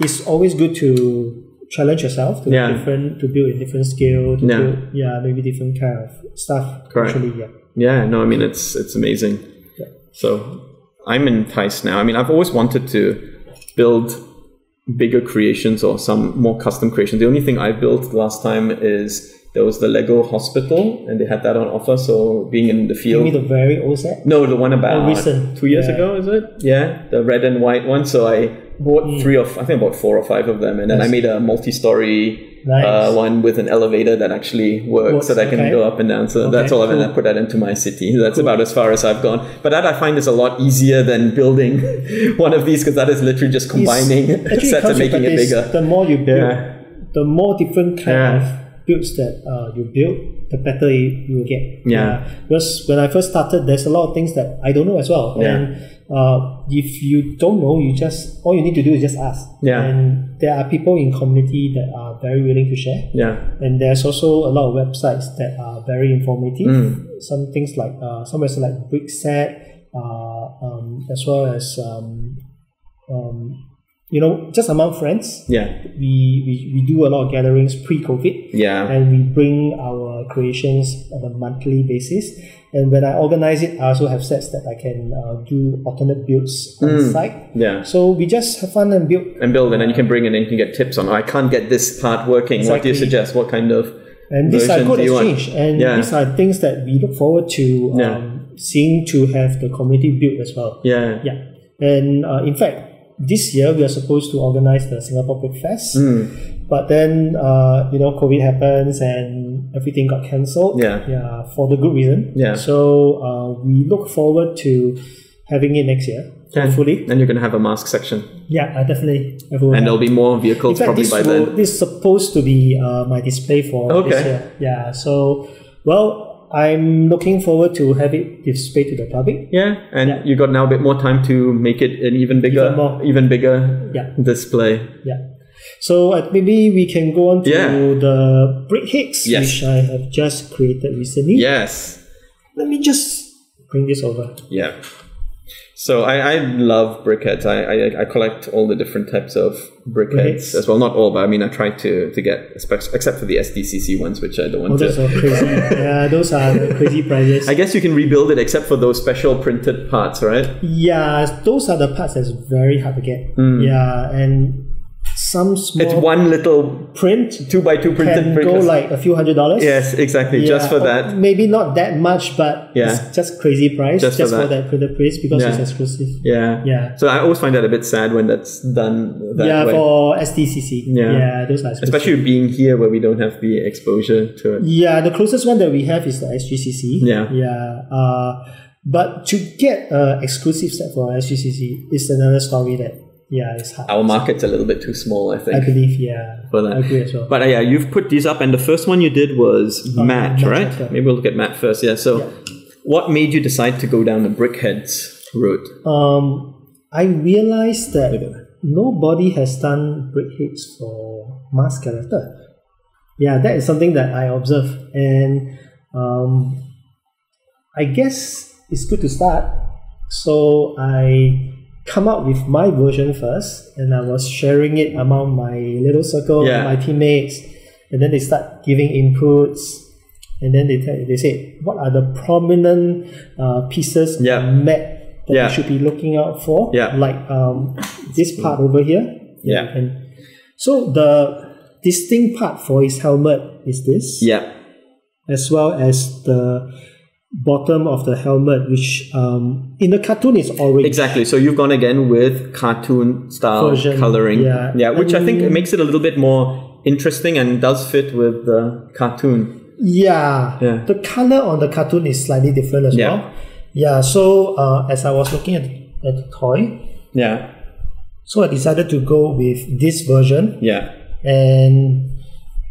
it's always good to challenge yourself to yeah. different to build a different scale. To yeah. Build, yeah. Maybe different kind of stuff. Correct. Actually, yeah. Yeah. No, I mean it's it's amazing. Yeah. So I'm enticed now. I mean, I've always wanted to build bigger creations or some more custom creations. The only thing I built last time is there was the LEGO hospital and they had that on offer. So being in the field. You mean the very old set? No, the one about oh, recent. two years yeah. ago, is it? Yeah, the red and white one. So I bought mm. three of, I think I bought four or five of them. And then nice. I made a multi-story nice. uh, one with an elevator that actually works, works so that okay. I can go up and down. So okay, that's all cool. I mean, I put that into my city. That's cool. about as far as I've gone. But that I find is a lot easier than building one of these because that is literally just combining it's, sets and making it bigger. The more you build, yeah. the more different kind yeah. of builds that uh, you build, the better you will get. Yeah. yeah. Because when I first started, there's a lot of things that I don't know as well. Yeah. And uh, if you don't know, you just all you need to do is just ask. Yeah. And there are people in community that are very willing to share. Yeah. And there's also a lot of websites that are very informative. Mm. Some things like uh, some websites like Brickset, uh, um, as well as um, um. You know, just among friends, yeah. we, we, we do a lot of gatherings pre-COVID, yeah. and we bring our creations on a monthly basis. And when I organize it, I also have sets that I can uh, do alternate builds on mm. site. Yeah. So we just have fun and build. And build, and then you can bring in and you can get tips on, oh, I can't get this part working. Exactly. What do you suggest? What kind of And these are good exchange. Want? And yeah. these are things that we look forward to um, yeah. seeing to have the community build as well. Yeah. Yeah. And uh, in fact, this year we are supposed to organize the Singapore Brick Fest, mm. but then uh, you know COVID happens and everything got cancelled. Yeah. yeah, for the good reason. Yeah. So uh, we look forward to having it next year, yeah. hopefully. And you're going to have a mask section. Yeah, I definitely. Everyone and have. There'll be more vehicles fact, probably by will, then. This is supposed to be uh, my display for okay. this year. Yeah. So well. I'm looking forward to have it displayed to the public. Yeah, and yeah. you got now a bit more time to make it an even bigger, even, more. even bigger yeah. display. Yeah. So uh, maybe we can go on to yeah. the brick hicks, yes. which I have just created recently. Yes. Let me just bring this over. Yeah. So I, I love brickheads. I, I I collect all the different types of brickheads as well. Not all, but I mean I try to to get except for the S D C C ones, which I don't want oh, those to. Are crazy. Yeah, those are crazy prices. I guess you can rebuild it except for those special printed parts, right? Yeah, those are the parts that's very hard to get. Mm. Yeah, and some small... It's one little print, two by two printed can print. Can go like a few hundred dollars. Yes, exactly. Yeah, just for that. Maybe not that much, but yeah. it's just crazy price just, just for that, that printed price because yeah. it's exclusive. Yeah. Yeah. So I always find that a bit sad when that's done that yeah, way. Yeah, for S D C C. Yeah. yeah those are especially being here where we don't have the exposure to it. Yeah, the closest one that we have is the S G C C. Yeah. Yeah. Uh, but to get an uh, exclusive set for S G C C is another story that yeah, it's hard. Our market's a little bit too small, I think. I believe, yeah. For that. I agree as well. But uh, yeah, you've put these up, and the first one you did was oh, Matt, Matt, right? Matt, Maybe we'll look at Matt first, yeah. So, yeah. What made you decide to go down the Brickheads route? Um, I realized that okay. nobody has done Brickheads for mass character. Yeah, that is something that I observe. And um, I guess it's good to start. So, I... come up with my version first, and I was sharing it among my little circle yeah. and my teammates, and then they start giving inputs, and then they tell, they say what are the prominent uh, pieces yeah. on map that yeah. you should be looking out for, yeah. like um, this part over here. Yeah. And so the distinct part for his helmet is this. Yeah. As well as the bottom of the helmet, which um, in the cartoon is orange. Exactly. So you've gone again with cartoon style version, coloring. Yeah. yeah which I, mean, I think it makes it a little bit more interesting and does fit with the cartoon. Yeah. yeah. The color on the cartoon is slightly different as yeah. well. Yeah. So uh, as I was looking at, at the toy. Yeah. So I decided to go with this version. Yeah. And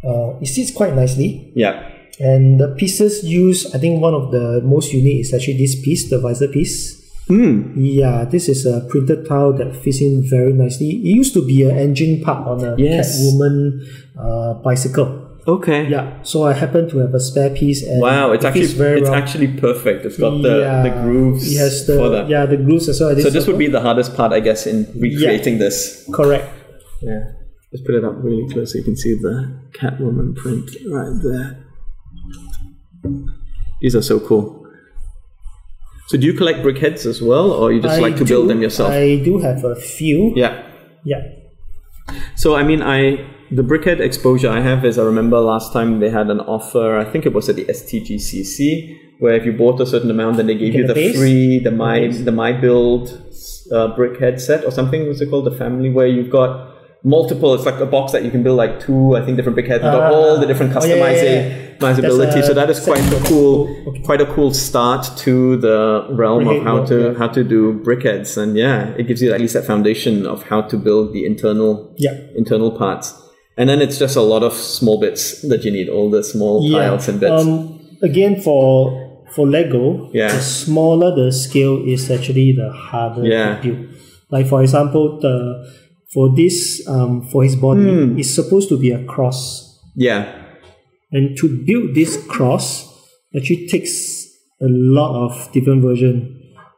uh, it sits quite nicely. Yeah. And the pieces used, I think one of the most unique is actually this piece, the visor piece. Mm. Yeah, this is a printed tile that fits in very nicely. It used to be an engine part on a yes. Catwoman uh, bicycle. Okay. Yeah, so I happen to have a spare piece. And wow, it's, it actually, very it's well. actually perfect. It's got the, yeah. the grooves it has the, for that. Yeah, the grooves as well. So this would be the hardest part, I guess, in recreating yeah. this. Correct. Yeah, let's put it up really close so you can see the Catwoman print right there. These are so cool. So do you collect brickheads as well, or you just I like to do, build them yourself? I do have a few. Yeah. Yeah. So I mean, I the brickhead exposure I have is I remember last time they had an offer, I think it was at the S T G C C, where if you bought a certain amount, then they gave you, you the base? free, the my, the my build uh, brickhead set or something. What's it called? The family where you've got multiple, it's like a box that you can build like two, I think, different brickheads. You've got uh, all the different customization, customizability. Oh, yeah, yeah. So that is quite a cool, okay. quite a cool start to the realm of how to how to do brickheads. And yeah, it gives you at least that foundation of how to build the internal yeah. internal parts. And then it's just a lot of small bits that you need, all the small yeah. tiles and bits. Um, again, for for Lego, yeah. the smaller the scale is actually the harder yeah. to build. Like for example, the For this, um, for his body, mm. it's supposed to be a cross. Yeah. And to build this cross actually takes a lot of different versions.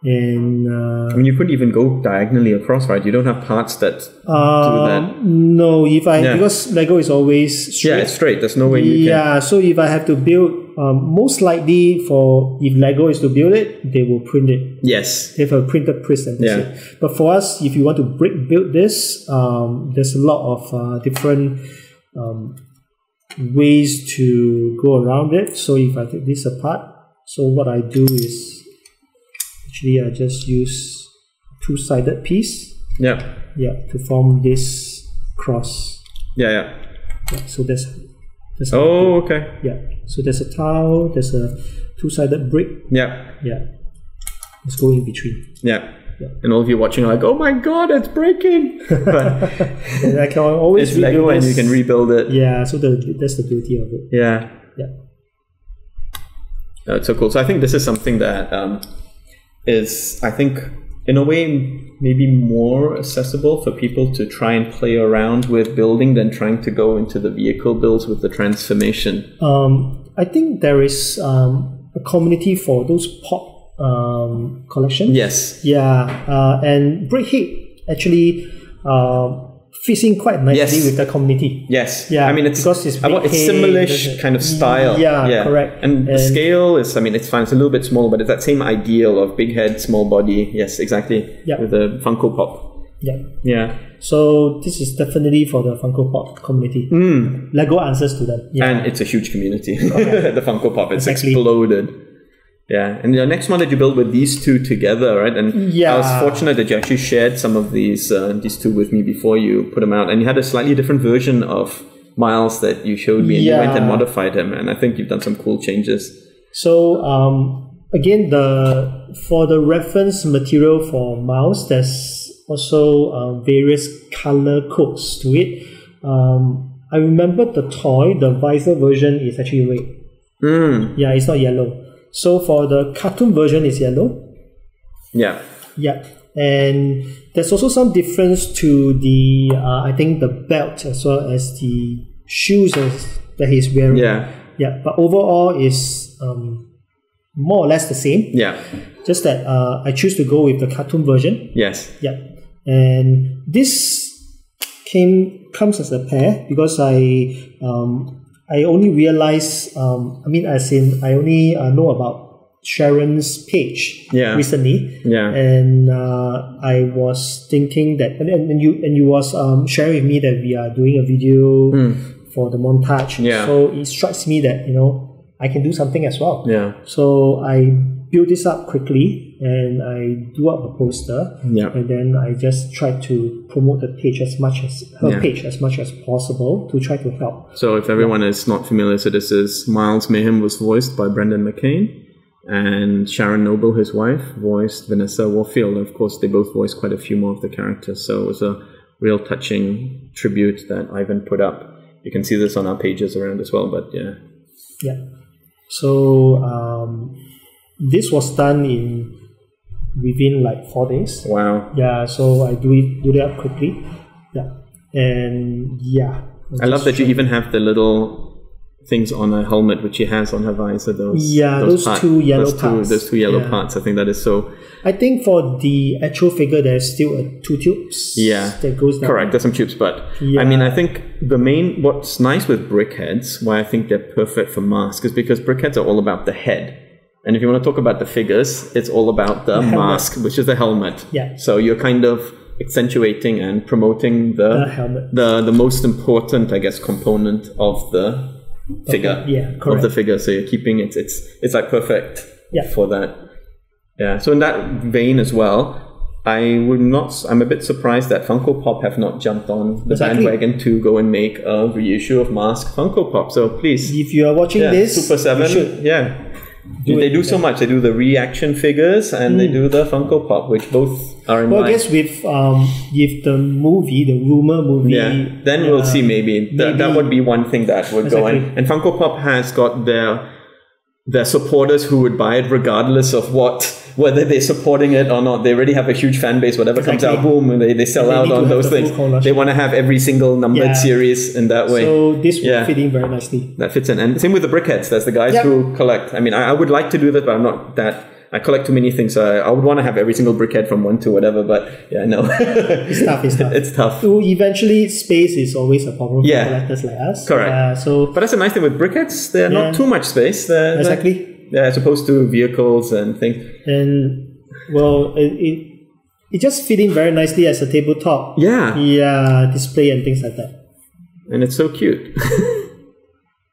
And uh, I mean, you couldn't even go diagonally across, right? You don't have parts that uh, do that. No, if I yeah. because Lego is always straight. Yeah, it's straight. There's no way you yeah, can. Yeah, so if I have to build. Um, most likely, for if Lego is to build it, they will print it. Yes, they have a printed print. Yeah. But for us, if you want to brick build this, um, there's a lot of uh, different um, ways to go around it. So if I take this apart, so what I do is actually I just use two-sided piece. Yeah. Yeah, to form this cross. Yeah, yeah. yeah so that's. That's oh, okay. Yeah. So there's a tile, there's a two-sided brick. Yeah. Yeah. Let's go in between. Yeah. yeah. And all of you watching are like, oh my god, it's breaking! But and I can always it's Lego and you can rebuild it. Yeah, so the, that's the beauty of it. Yeah. Yeah. That's so cool. So I think this is something that um, is, I think, in a way, maybe more accessible for people to try and play around with building than trying to go into the vehicle builds with the transformation. Um, I think there is um, a community for those pop um, collections. Yes. Yeah, uh, and Brickhead actually uh, fits in quite nicely yes. with the community. Yes. Yeah. I mean, it's because it's, it's similar-ish kind of style. Yeah, yeah. correct. And, and the scale is, I mean, it's fine. It's a little bit small, but it's that same ideal of big head, small body. Yes, exactly. Yeah. With the Funko Pop. Yeah. Yeah. So this is definitely for the Funko Pop community. Mm. Lego answers to them. Yeah. And it's a huge community. Okay. The Funko Pop. It's exactly. exploded. Yeah. And the next one that you built with these two together, right? And yeah. I was fortunate that you actually shared some of these uh, these two with me before you put them out. And you had a slightly different version of Miles that you showed me, and yeah. you went and modified him. And I think you've done some cool changes. So um, again, the for the reference material for Miles, there's also uh, various color codes to it. Um, I remember the toy, the visor version is actually red. Mm. Yeah, it's not yellow. So for the cartoon version, it's yellow. Yeah. Yeah, and there's also some difference to the uh, I think the belt as well as the shoes that he's wearing. Yeah. Yeah, but overall is um, more or less the same. Yeah. Just that uh, I choose to go with the cartoon version. Yes. Yeah. And this came comes as a pair because I um, I only realized um, I mean as in I only uh, know about Sharon's page yeah. recently. Yeah. And uh, I was thinking that and, and you and you was um, sharing with me that we are doing a video. Mm. For the montage, yeah. so it strikes me that you know I can do something as well. Yeah. So I build this up quickly, and I do up a poster, yeah. and then I just try to promote the page as much as her yeah. page as much as possible to try to help. So if everyone yeah. is not familiar, so this is Miles Mayhem was voiced by Brendan McCain, and Sharon Noble, his wife, voiced Vanessa Warfield. Of course, they both voiced quite a few more of the characters. So it was a real touching tribute that Ivan put up. You can see this on our pages around as well, but yeah. Yeah. So um, this was done in within like four days. Wow. Yeah. So I do it do that quickly. Yeah. And yeah. I love that you even have the little things on her helmet, which she has on her visor. Those yeah, those, those part, two yellow those parts. Two, those two yellow yeah. parts. I think that is so. I think for the actual figure, there's still a, two tubes. Yeah, that goes down. Correct. There's some tubes, but yeah. I mean, I think the main what's nice with brickheads, why I think they're perfect for masks, is because brickheads are all about the head. And if you want to talk about the figures, it's all about the, the mask, which is the helmet. Yeah. So you're kind of accentuating and promoting the the, helmet. the, the most important, I guess, component of the. Figure okay. yeah, correct. of the figure, so you're keeping it. It's it's like perfect yeah. for that. Yeah. So in that vein as well, I would not. I'm a bit surprised that Funko Pop have not jumped on the exactly. bandwagon to go and make a reissue of Mask Funko Pop. So please, if you are watching yeah, this, Super seven, yeah, do they it, do so yeah. much. They do the reaction figures and mm. they do the Funko Pop, which both. Well, mind. I guess with um, if the movie, the rumor movie, yeah. then uh, we'll see. Maybe. Th maybe that would be one thing that would exactly. go in. And Funko Pop has got their their supporters who would buy it regardless of what, whether they're supporting it or not. They already have a huge fan base. Whatever exactly. comes out, boom, they they sell they out on those the things. They want to have every single numbered yeah. series in that way. So this will yeah. fit in very nicely. That fits in, and same with the brickheads. There's the guys yep. who collect. I mean, I, I would like to do that, but I'm not that. I collect too many things, so I, I would want to have every single brickhead from one to whatever, but yeah, no. It's tough, it's tough. It's tough. So eventually, space is always a problem yeah. for collectors like us. Correct. Uh, so, but that's a nice thing with brickheads, they're yeah. not too much space. They're, exactly. They're, as opposed to vehicles and things. And, well, it, it, it just fit in very nicely as a tabletop. Yeah. Yeah, display and things like that. And it's so cute.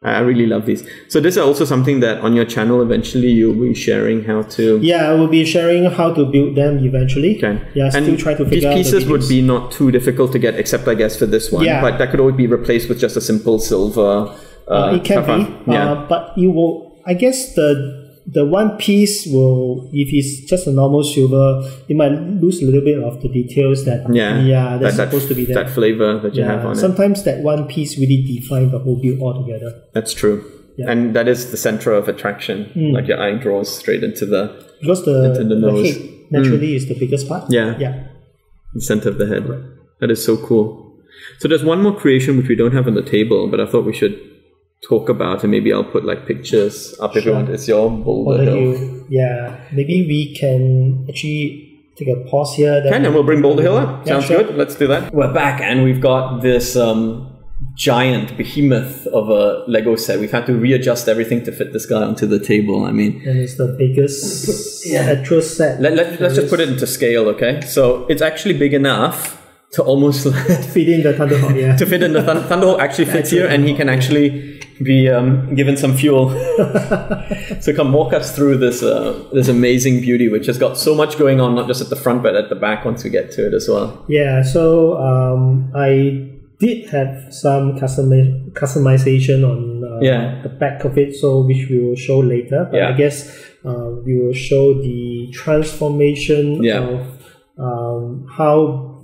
I really love these. So this is also something that on your channel eventually you'll be sharing how to... Yeah, I will be sharing how to build them eventually. Okay. Yeah, and still try to figure out the pieces would be not too difficult to get, except I guess for this one. Yeah. But that could always be replaced with just a simple silver... Uh, uh, it can cover. be, yeah. uh, but you will... I guess the the one piece will, if it's just a normal silver, it might lose a little bit of the details that yeah, yeah that's that, supposed that, to be there. That flavor that you yeah, have on sometimes it. Sometimes that one piece really defines the whole build altogether. That's true. Yeah. And that is the center of attraction. Mm. Like your eye draws straight into the Because the, into the, nose. the head naturally mm. is the biggest part. Yeah. yeah. The center of the head. Right. That is so cool. So there's one more creation which we don't have on the table, but I thought we should talk about, and maybe I'll put like pictures up if you want. It's your Boulder Hill. Yeah, maybe we can actually take a pause here. Then can, and we'll bring Boulder Hill up. Yeah, Sounds sure. good. Let's do that. We're back, and we've got this um, giant behemoth of a Lego set. We've had to readjust everything to fit this guy onto the table. I mean, and it's the biggest yeah. actual set. Let, let, let's just put it into scale, okay? So it's actually big enough to almost fit in the Thunderhawk. Yeah. To fit in the th Thunderhawk actually fits actually, here, and he can actually be um, given some fuel to come walk us through this uh, this amazing beauty, which has got so much going on, not just at the front but at the back once we get to it as well. Yeah. So um, I did have some customi customization on uh, yeah. the back of it, so which we will show later. But yeah. I guess uh, we will show the transformation yeah. of um, how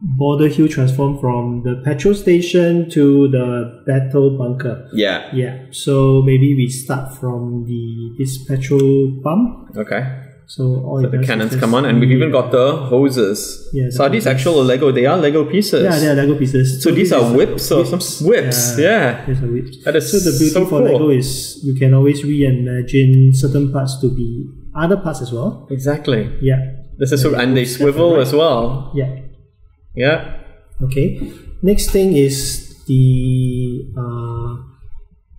Boulder Hill transformed from the petrol station to the battle bunker. Yeah. Yeah. So maybe we start from the this petrol pump. Okay. So all so the cannons come on, and we've even got the hoses. Yeah, so are these actual Lego? They are Lego pieces. Yeah, they are Lego pieces. So, so these, these are whips or some whips. Yeah. yeah. Are whips. That is so the beauty so for cool. Lego is you can always reimagine certain parts to be other parts as well. Exactly. Yeah. This is so, and they swivel right. as well. Yeah. Yeah. Okay. Next thing is the uh,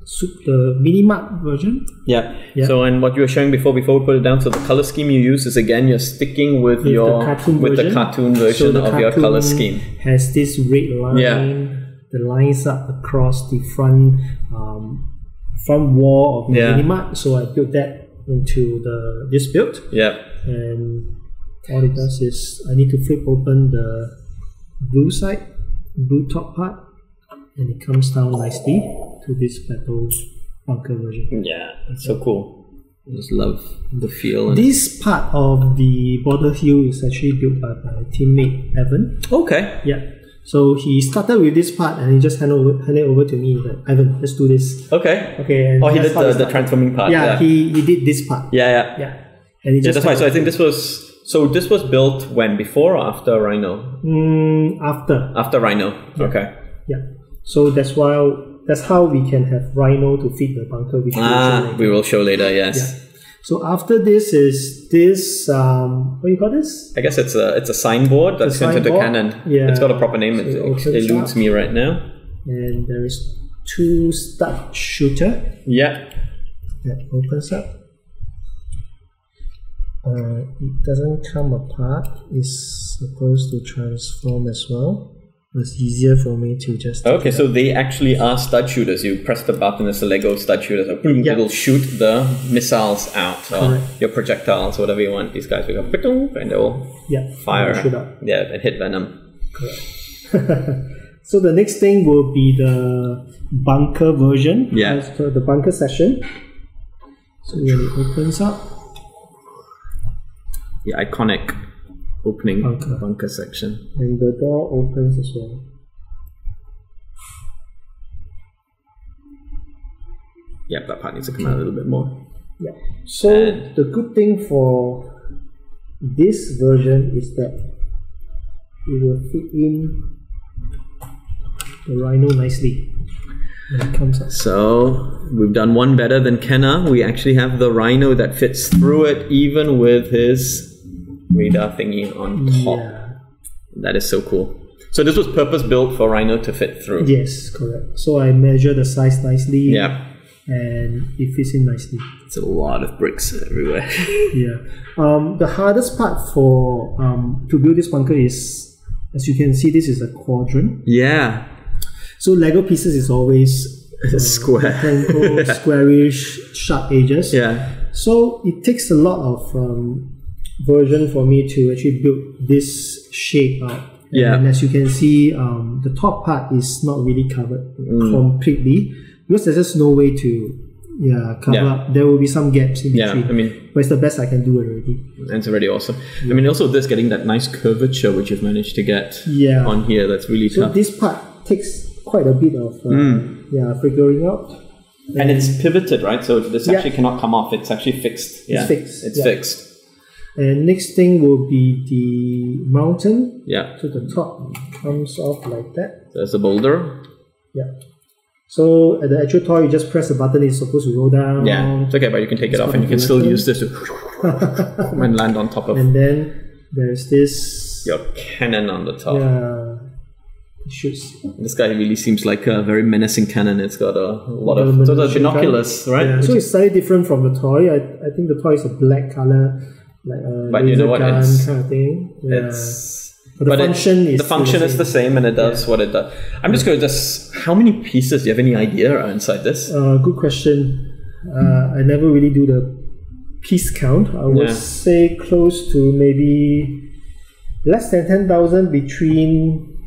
soup, the mini map version. Yeah. yeah. So, and what you were showing before, before we put it down, so the color scheme you use is again you're sticking with, with your the cartoon with version. the cartoon version so the of cartoon your color scheme. Has this red line. Yeah. The lines up across the front um, front wall of the yeah. mini map. So I built that into the this build. Yeah. And all it does is I need to flip open the blue side, blue top part, and it comes down nicely to this battle bunker version. Yeah, that's so cool. I just love the feel. This part of the Boulder Hill is actually built by my teammate Evan. Okay. Yeah. So he started with this part and he just handed over, handed over to me that Ivan, let's do this. Okay. Okay. And oh, he did the, the transforming part. Yeah, yeah. He, he did this part. Yeah, yeah. Yeah. And he just yeah, that's right. So I think this was. So this was built when, before or after Rhino? Mm, after. After Rhino. Yeah. Okay. Yeah. So that's why that's how we can have Rhino to feed the bunker. Which ah, we will show later. Yes. Yeah. So after this is this. Um, what do you call this? I guess it's a it's a signboard that's signboard. into the cannon. Yeah. It's got a proper name. It so eludes me right now. And there is two stud shooter. Yeah. That opens up. Uh, it doesn't come apart. It's supposed to transform as well. It's easier for me to just. Okay, so they actually are stud shooters. You press the button, it's a Lego stud shooter. So boom, yep. It'll shoot the missiles out, or Correct. your projectiles, whatever you want. These guys will go, boom, and they'll yep. fire. They'll shoot up. Yeah, and hit Venom. Correct. So the next thing will be the bunker version. Yeah. So the bunker session. So when it opens up. The iconic opening bunker. bunker section. And the door opens as well. Yep, that part needs to come out a little bit more. Yeah. So and the good thing for this version is that it will fit in the Rhino nicely. It comes up. So we've done one better than Kenna. We actually have the Rhino that fits through it, even with his radar thingy on top. Yeah. That is so cool. So this was purpose built for Rhino to fit through. Yes, correct. So I measure the size nicely. Yeah. And it fits in nicely. It's a lot of bricks everywhere. Yeah. Um, the hardest part for um, to build this bunker is, as you can see, this is a quadrant. Yeah. So Lego pieces is always uh, square, rectangle, squarish, sharp edges. Yeah. So it takes a lot of um, version for me to actually build this shape out. Yeah. And as you can see, um, the top part is not really covered mm. completely because there's just no way to yeah cover yeah. up. There will be some gaps in yeah, between. I mean, but it's the best I can do already. And it's already awesome. Yeah. I mean, also this getting that nice curvature which you've managed to get yeah. on here. That's really so tough. This part takes quite a bit of uh, mm. yeah figuring out, and, and it's pivoted, right? So this yeah. actually cannot come off. It's actually fixed. Yeah. It's fixed. It's yeah. fixed. And next thing will be the mountain. Yeah. So the top comes off like that. There's a boulder. Yeah. So at the actual toy, you just press the button. It's supposed to roll down. Yeah. It's okay, but you can take it's it off, and you can still use this to and land on top of. And then there's this. Your cannon on the top. Yeah. Shoots. This guy really seems like a very menacing cannon. It's got a lot of so the binoculars, right? Yeah. So it's slightly different from the toy. I, I think the toy is a black color, like a but you know what? Gun it's, kind of thing. Yeah. It's But the but function, it, is, the function the is the same, and it does yeah. what it does. I'm just going to just... How many pieces? Do you have any idea are inside this? Uh, good question. Uh, I never really do the piece count. I would yeah. say close to maybe less than ten thousand, between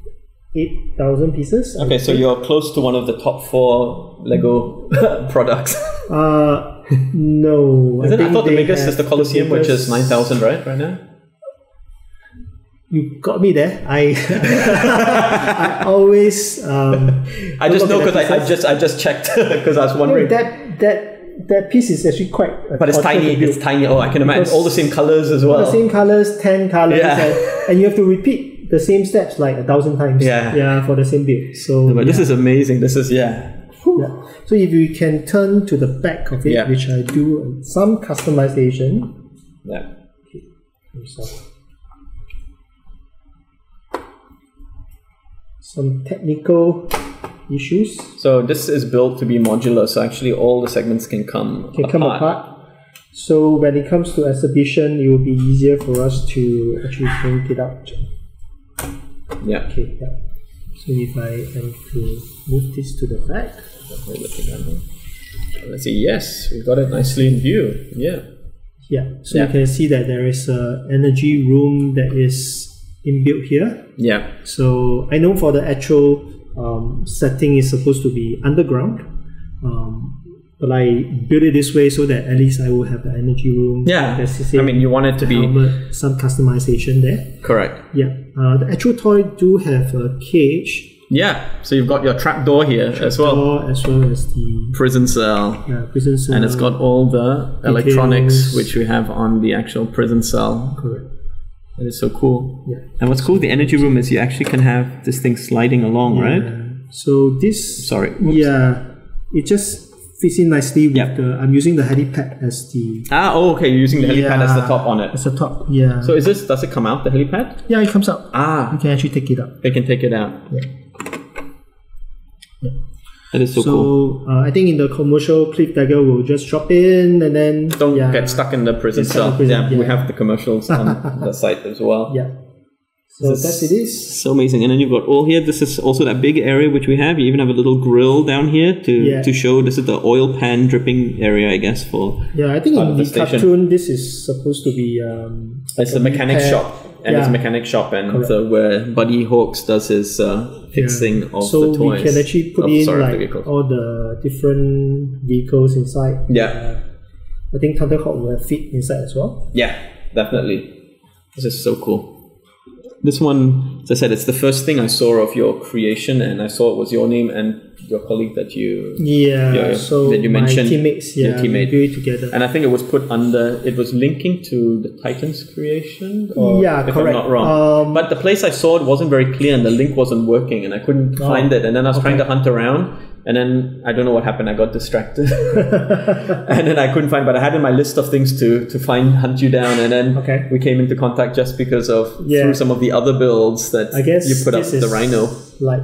eight thousand pieces. Okay, so you're close to one of the top four LEGO products. Uh, no. Isn't I, think I thought the biggest is the Coliseum, the biggest, which is nine thousand, right, right now? You got me there. I I always. Um, I just know because I, I just I just checked because I was wondering. No, that that that piece is actually quite. But it's tiny. It's tiny. Oh, I can imagine. It's all the same colors as well. The same colors, ten colors, yeah. and, and you have to repeat the same steps like a thousand times. Yeah, yeah, for the same build. So. No, but yeah. this is amazing. This is yeah. yeah. So if you can turn to the back of it, yeah. which I do some customization. Yeah. Okay. Some technical issues. So this is built to be modular, so actually all the segments can come can apart. come apart. So when it comes to exhibition, it will be easier for us to actually bring it out. Yeah. Okay. Yeah. So if I am to move this to the back, let's see. Yes, we got it nicely in view. Yeah. Yeah. So yeah. you can see that there is an energy room that is inbuilt here. Yeah. So I know for the actual um, setting is supposed to be underground, um, but I built it this way so that at least I will have the energy room. Yeah. The C C A, I mean, you want it to helmet, be some customization there. Correct. Yeah. Uh, the actual toy do have a cage. Yeah. So you've got your trap door here trap as well, door, as well as the prison cell. Yeah, prison cell. And it's got all the details, electronics which we have on the actual prison cell. Correct. That is so cool. Yeah. And what's cool, the energy room is you actually can have this thing sliding along, yeah. right? So this... Sorry. Oops. Yeah. It just fits in nicely with yep. the... I'm using the helipad as the... Ah, oh, okay. You're using the helipad yeah, as the top on it. As the top, yeah. So is this... Does it come out, the helipad? Yeah, it comes out. Ah. You can actually take it out. They can take it out. Yeah. yeah. That is so, so cool. So uh, I think in the commercial, Cliff Dagger will just drop in and then... Don't yeah, get stuck in the prison cell. Yeah, yeah. We have the commercials on the site as well. Yeah. So this that's it is. So amazing. And then you've got all here. This is also that big area which we have. You even have a little grill down here to, yeah. to show. This is the oil pan dripping area, I guess, for... Yeah, I think in the, the cartoon, this is supposed to be... Um, it's a mechanic repair. shop. And yeah. it's a mechanic shop, and the, where Buddy Hawks does his uh, fixing yeah. of so the toys. So we can actually put oh, in sorry, like, the all the different vehicles inside. Yeah. Uh, I think Thunderhawk will fit inside as well. Yeah, definitely. This is so cool. This one, as I said, it's the first thing I saw of your creation, and I saw it was your name and your colleague that you yeah your, so that you mentioned. My teammates, yeah, your teammate. We do it together. And I think it was put under. It was linking to the Titans Creation. Or yeah, if correct. I'm not wrong. Um, but the place I saw it wasn't very clear, and the link wasn't working, and I couldn't oh, find it. And then I was okay. trying to hunt around, and then I don't know what happened. I got distracted, and then I couldn't find. But I had in my list of things to to find, hunt you down, and then okay. we came into contact just because of yeah. through some of the other builds that I guess you put up the Rhino. Like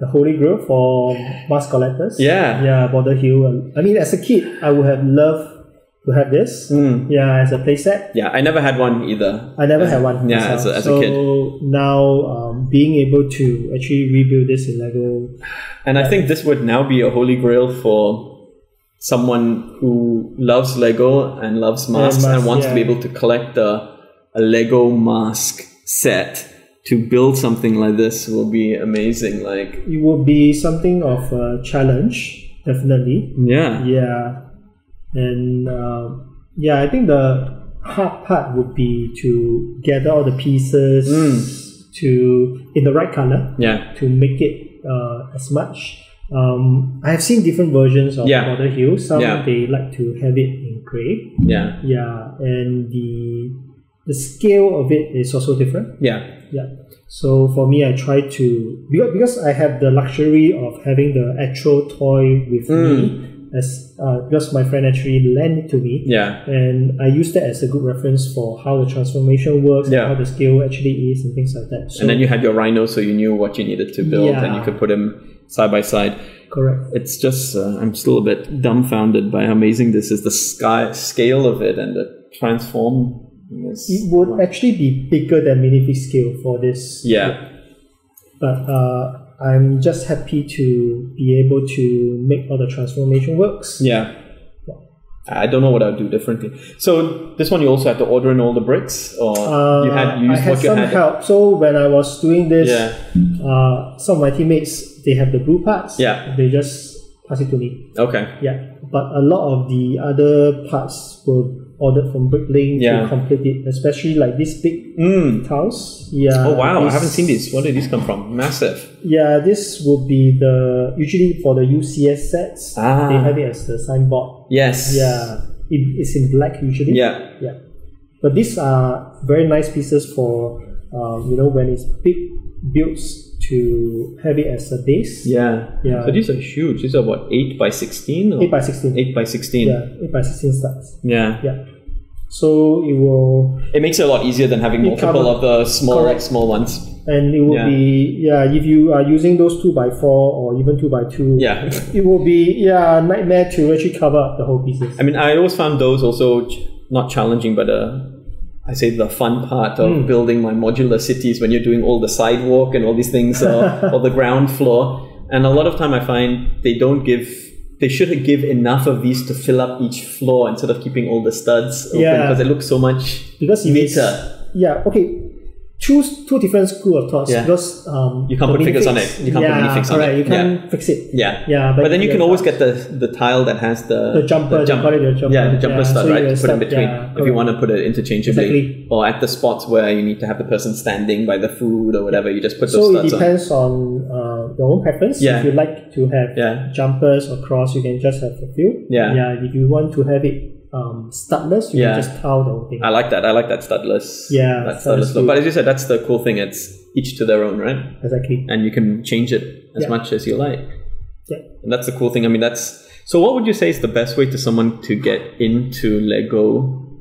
the holy grail for mass collectors. Yeah. Yeah, Boulder Hill. I mean, as a kid, I would have loved to have this. Mm. Yeah, as a playset. Yeah, I never had one either. I never uh, had one. Yeah, as a, as so a kid. So now um, being able to actually rebuild this in LEGO. And I think this would now be a holy grail for someone who loves LEGO and loves masks and, mask, and wants yeah. to be able to collect a, a LEGO mask set. To build something like this will be amazing. Like it will be something of a challenge, definitely. Yeah. Yeah, and uh, yeah, I think the hard part would be to gather all the pieces mm. to in the right color. Yeah. To make it uh, as much. Um, I have seen different versions of yeah. Boulder Hill. Some yeah. they like to have it in grey. Yeah. Yeah, and the the scale of it is also different. Yeah. Yeah. So for me, I try to because, because I have the luxury of having the actual toy with mm. me, as uh, because my friend actually lent it to me. Yeah. And I use that as a good reference for how the transformation works, yeah. and how the scale actually is, and things like that. So, and then you had your Rhino, so you knew what you needed to build, yeah. and you could put them side by side. Correct. It's just uh, I'm still a bit dumbfounded by how amazing this is, the sky scale of it, and the transform. Yes. It would wow. actually be bigger than minifig scale for this. Yeah. But uh, I'm just happy to be able to make all the transformation works. Yeah. I don't know what I'll do differently. So this one you also had to order in all the bricks, or uh, you had you used I had what you some had help. At? So when I was doing this, yeah. uh, some of my teammates, they have the blue parts. Yeah. They just pass it to me. Okay. Yeah. But a lot of the other parts were ordered from Bricklink yeah. to complete it, especially like this big mm. tiles. Yeah. Oh wow! This, I haven't seen this. Where did these come from? Massive. Yeah. This would be the usually for the U C S sets. Ah. They have it as the signboard. Yes. Yeah, it, it's in black usually. Yeah. Yeah. But these are very nice pieces for, uh, you know, when it's big builds to have it as a base. Yeah. Yeah. So these are huge. These are what, eight by sixteen? Or? eight by sixteen. eight by sixteen. Yeah, eight by sixteen stacks. Yeah. Yeah. So it will... It makes it a lot easier than having multiple of the small, correct. small ones. And it will yeah. be, yeah, if you are using those two by four or even two by two, yeah. it will be, yeah, a nightmare to actually cover up the whole pieces. I mean, I always found those also ch- not challenging, but uh, I say the fun part of mm. building my modular cities when you're doing all the sidewalk and all these things, uh, or the ground floor. And a lot of time I find they don't give, they should give enough of these to fill up each floor instead of keeping all the studs open yeah. because it looks so much because neater. Yeah, okay. Choose two different schools of thoughts yeah. because um, you can't put figures on it. You can't yeah, put any fix on right, it. You can't yeah. fix it. Yeah, yeah. But, but then you can always get the, the tile that has the the jumper. The jump, the jumper. Yeah, the jumper yeah, stud, so right? To put in between yeah, if you want to put it interchangeably, exactly. or at the spots where you need to have the person standing by the food or whatever, yeah. you just put those so studs on. So it depends on, on uh, your own preference. Yeah. If you like to have yeah. jumpers or cross, you can just have a few. Yeah. Yeah. If you want to have it. Um, studless, you yeah. can just tile the whole thing. I like that. I like that studless. Yeah, that studless look. But as you said, that's the cool thing. It's each to their own, right? Exactly. And you can change it as yeah. much as you like. Yeah. And that's the cool thing. I mean, that's so. What would you say is the best way to someone to get into LEGO?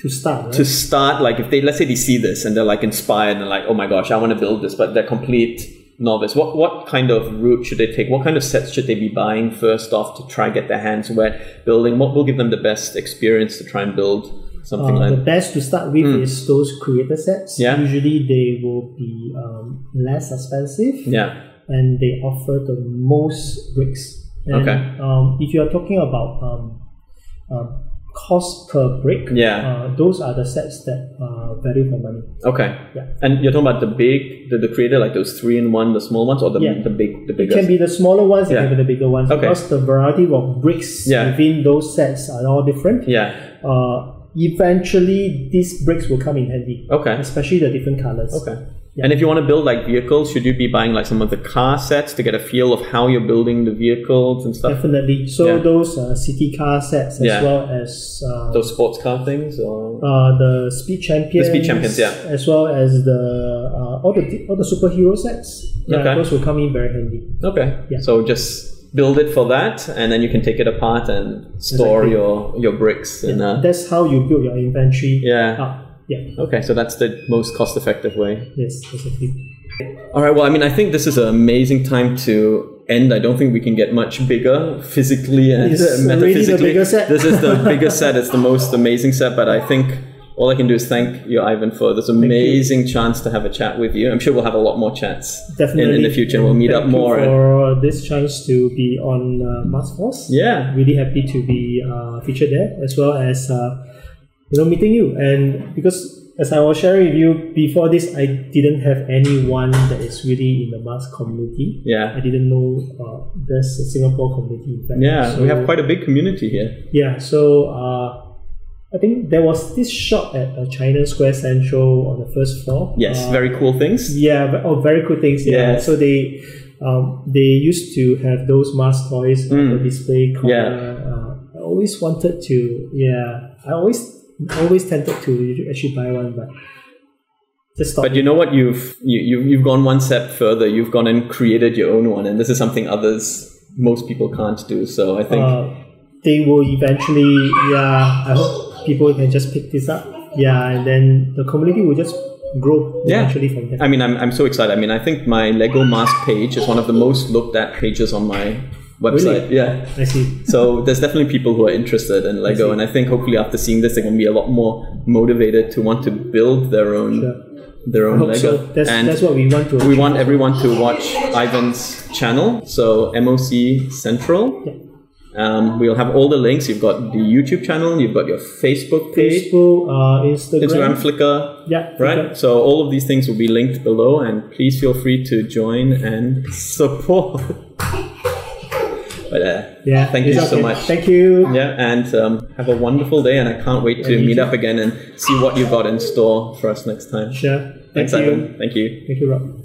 To start, right? To start, like if they let's say they see this and they're like inspired and like, oh my gosh, I want to build this, but they're complete novice. What what kind of route should they take? What kind of sets should they be buying first off to try and get their hands wet building? What will give them the best experience to try and build something uh, like that? The best to start with mm. is those creator sets. Yeah. Usually they will be um, less expensive. Yeah. And they offer the most bricks. And, okay. Um, if you are talking about um, uh, cost per brick, yeah. uh, those are the sets that are value for money. Okay. Yeah. And you're talking about the big, the, the creator, like those three in one, the small ones, or the yeah. the big, the bigger? It can be the smaller ones, yeah. it can be the bigger ones, okay. because the variety of bricks yeah. within those sets are all different. Yeah. Uh, eventually, these bricks will come in handy. Okay. Especially the different colors. Okay. Yeah. And if you want to build like vehicles, should you be buying like some of the car sets to get a feel of how you're building the vehicles and stuff? Definitely. So yeah. those uh, city car sets as yeah. well as... Uh, those sports car things? Or uh, the Speed Champions. The Speed Champions, yeah. As well as the uh, all the all the superhero sets. Yeah, okay. Those will come in very handy. Okay. Yeah. So just build it for that and then you can take it apart and store exactly. your, your bricks. Yeah. In a... That's how you build your inventory yeah. up. Yeah. Okay, so that's the most cost-effective way. Yes, exactly. All right, well, I mean, I think this is an amazing time to end. I don't think we can get much bigger physically and it's metaphysically. Really the set. This is the biggest set. It's the most amazing set, but I think all I can do is thank you, Ivan, for this amazing chance to have a chat with you. I'm sure we'll have a lot more chats Definitely. in, in the future. We'll meet thank up more. Thank you for and... this chance to be on uh, Mask Force. Yeah. Really happy to be uh, featured there, as well as... Uh, You know, meeting you, and because as I was sharing with you before this, I didn't have anyone that is really in the mask community. Yeah, I didn't know uh, there's a Singapore community. In fact. Yeah, so, we have quite a big community here. Yeah, so uh, I think there was this shop at uh, China Square Central on the first floor. Yes, uh, very cool things. Yeah, oh, very cool things. Yeah, yeah. So they um, they used to have those mask toys mm. on the display corner. Yeah. Uh, I always wanted to. Yeah, I always. Always tempted to actually buy one, but just stop. But you know what? You've you, you you've gone one step further. You've gone and created your own one, and this is something others, most people can't do. So I think uh, they will eventually. Yeah, I hope people can just pick this up. Yeah, and then the community will just grow yeah. eventually from there. I mean, I'm I'm so excited. I mean, I think my LEGO Mask page is one of the most looked at pages on my website. Really? Yeah. I see. So there's definitely people who are interested in LEGO, I and I think hopefully after seeing this, they're going to be a lot more motivated to want to build their own sure. their own LEGO. So. That's, and that's what we want to. We want everyone to watch Ivan's channel, so M O C Central. Yeah. Um, we'll have all the links. You've got the YouTube channel, you've got your Facebook page, Facebook, uh, Instagram. Instagram, Flickr, yeah, right? Flickr. So all of these things will be linked below, and please feel free to join and support. But uh, yeah, thank you okay. so much. Thank you. Yeah, and um, have a wonderful day, and I can't wait to meet up again and see what you've got in store for us next time. Sure. Thank Thanks, you. Ivan. Thank you. Thank you, Rob.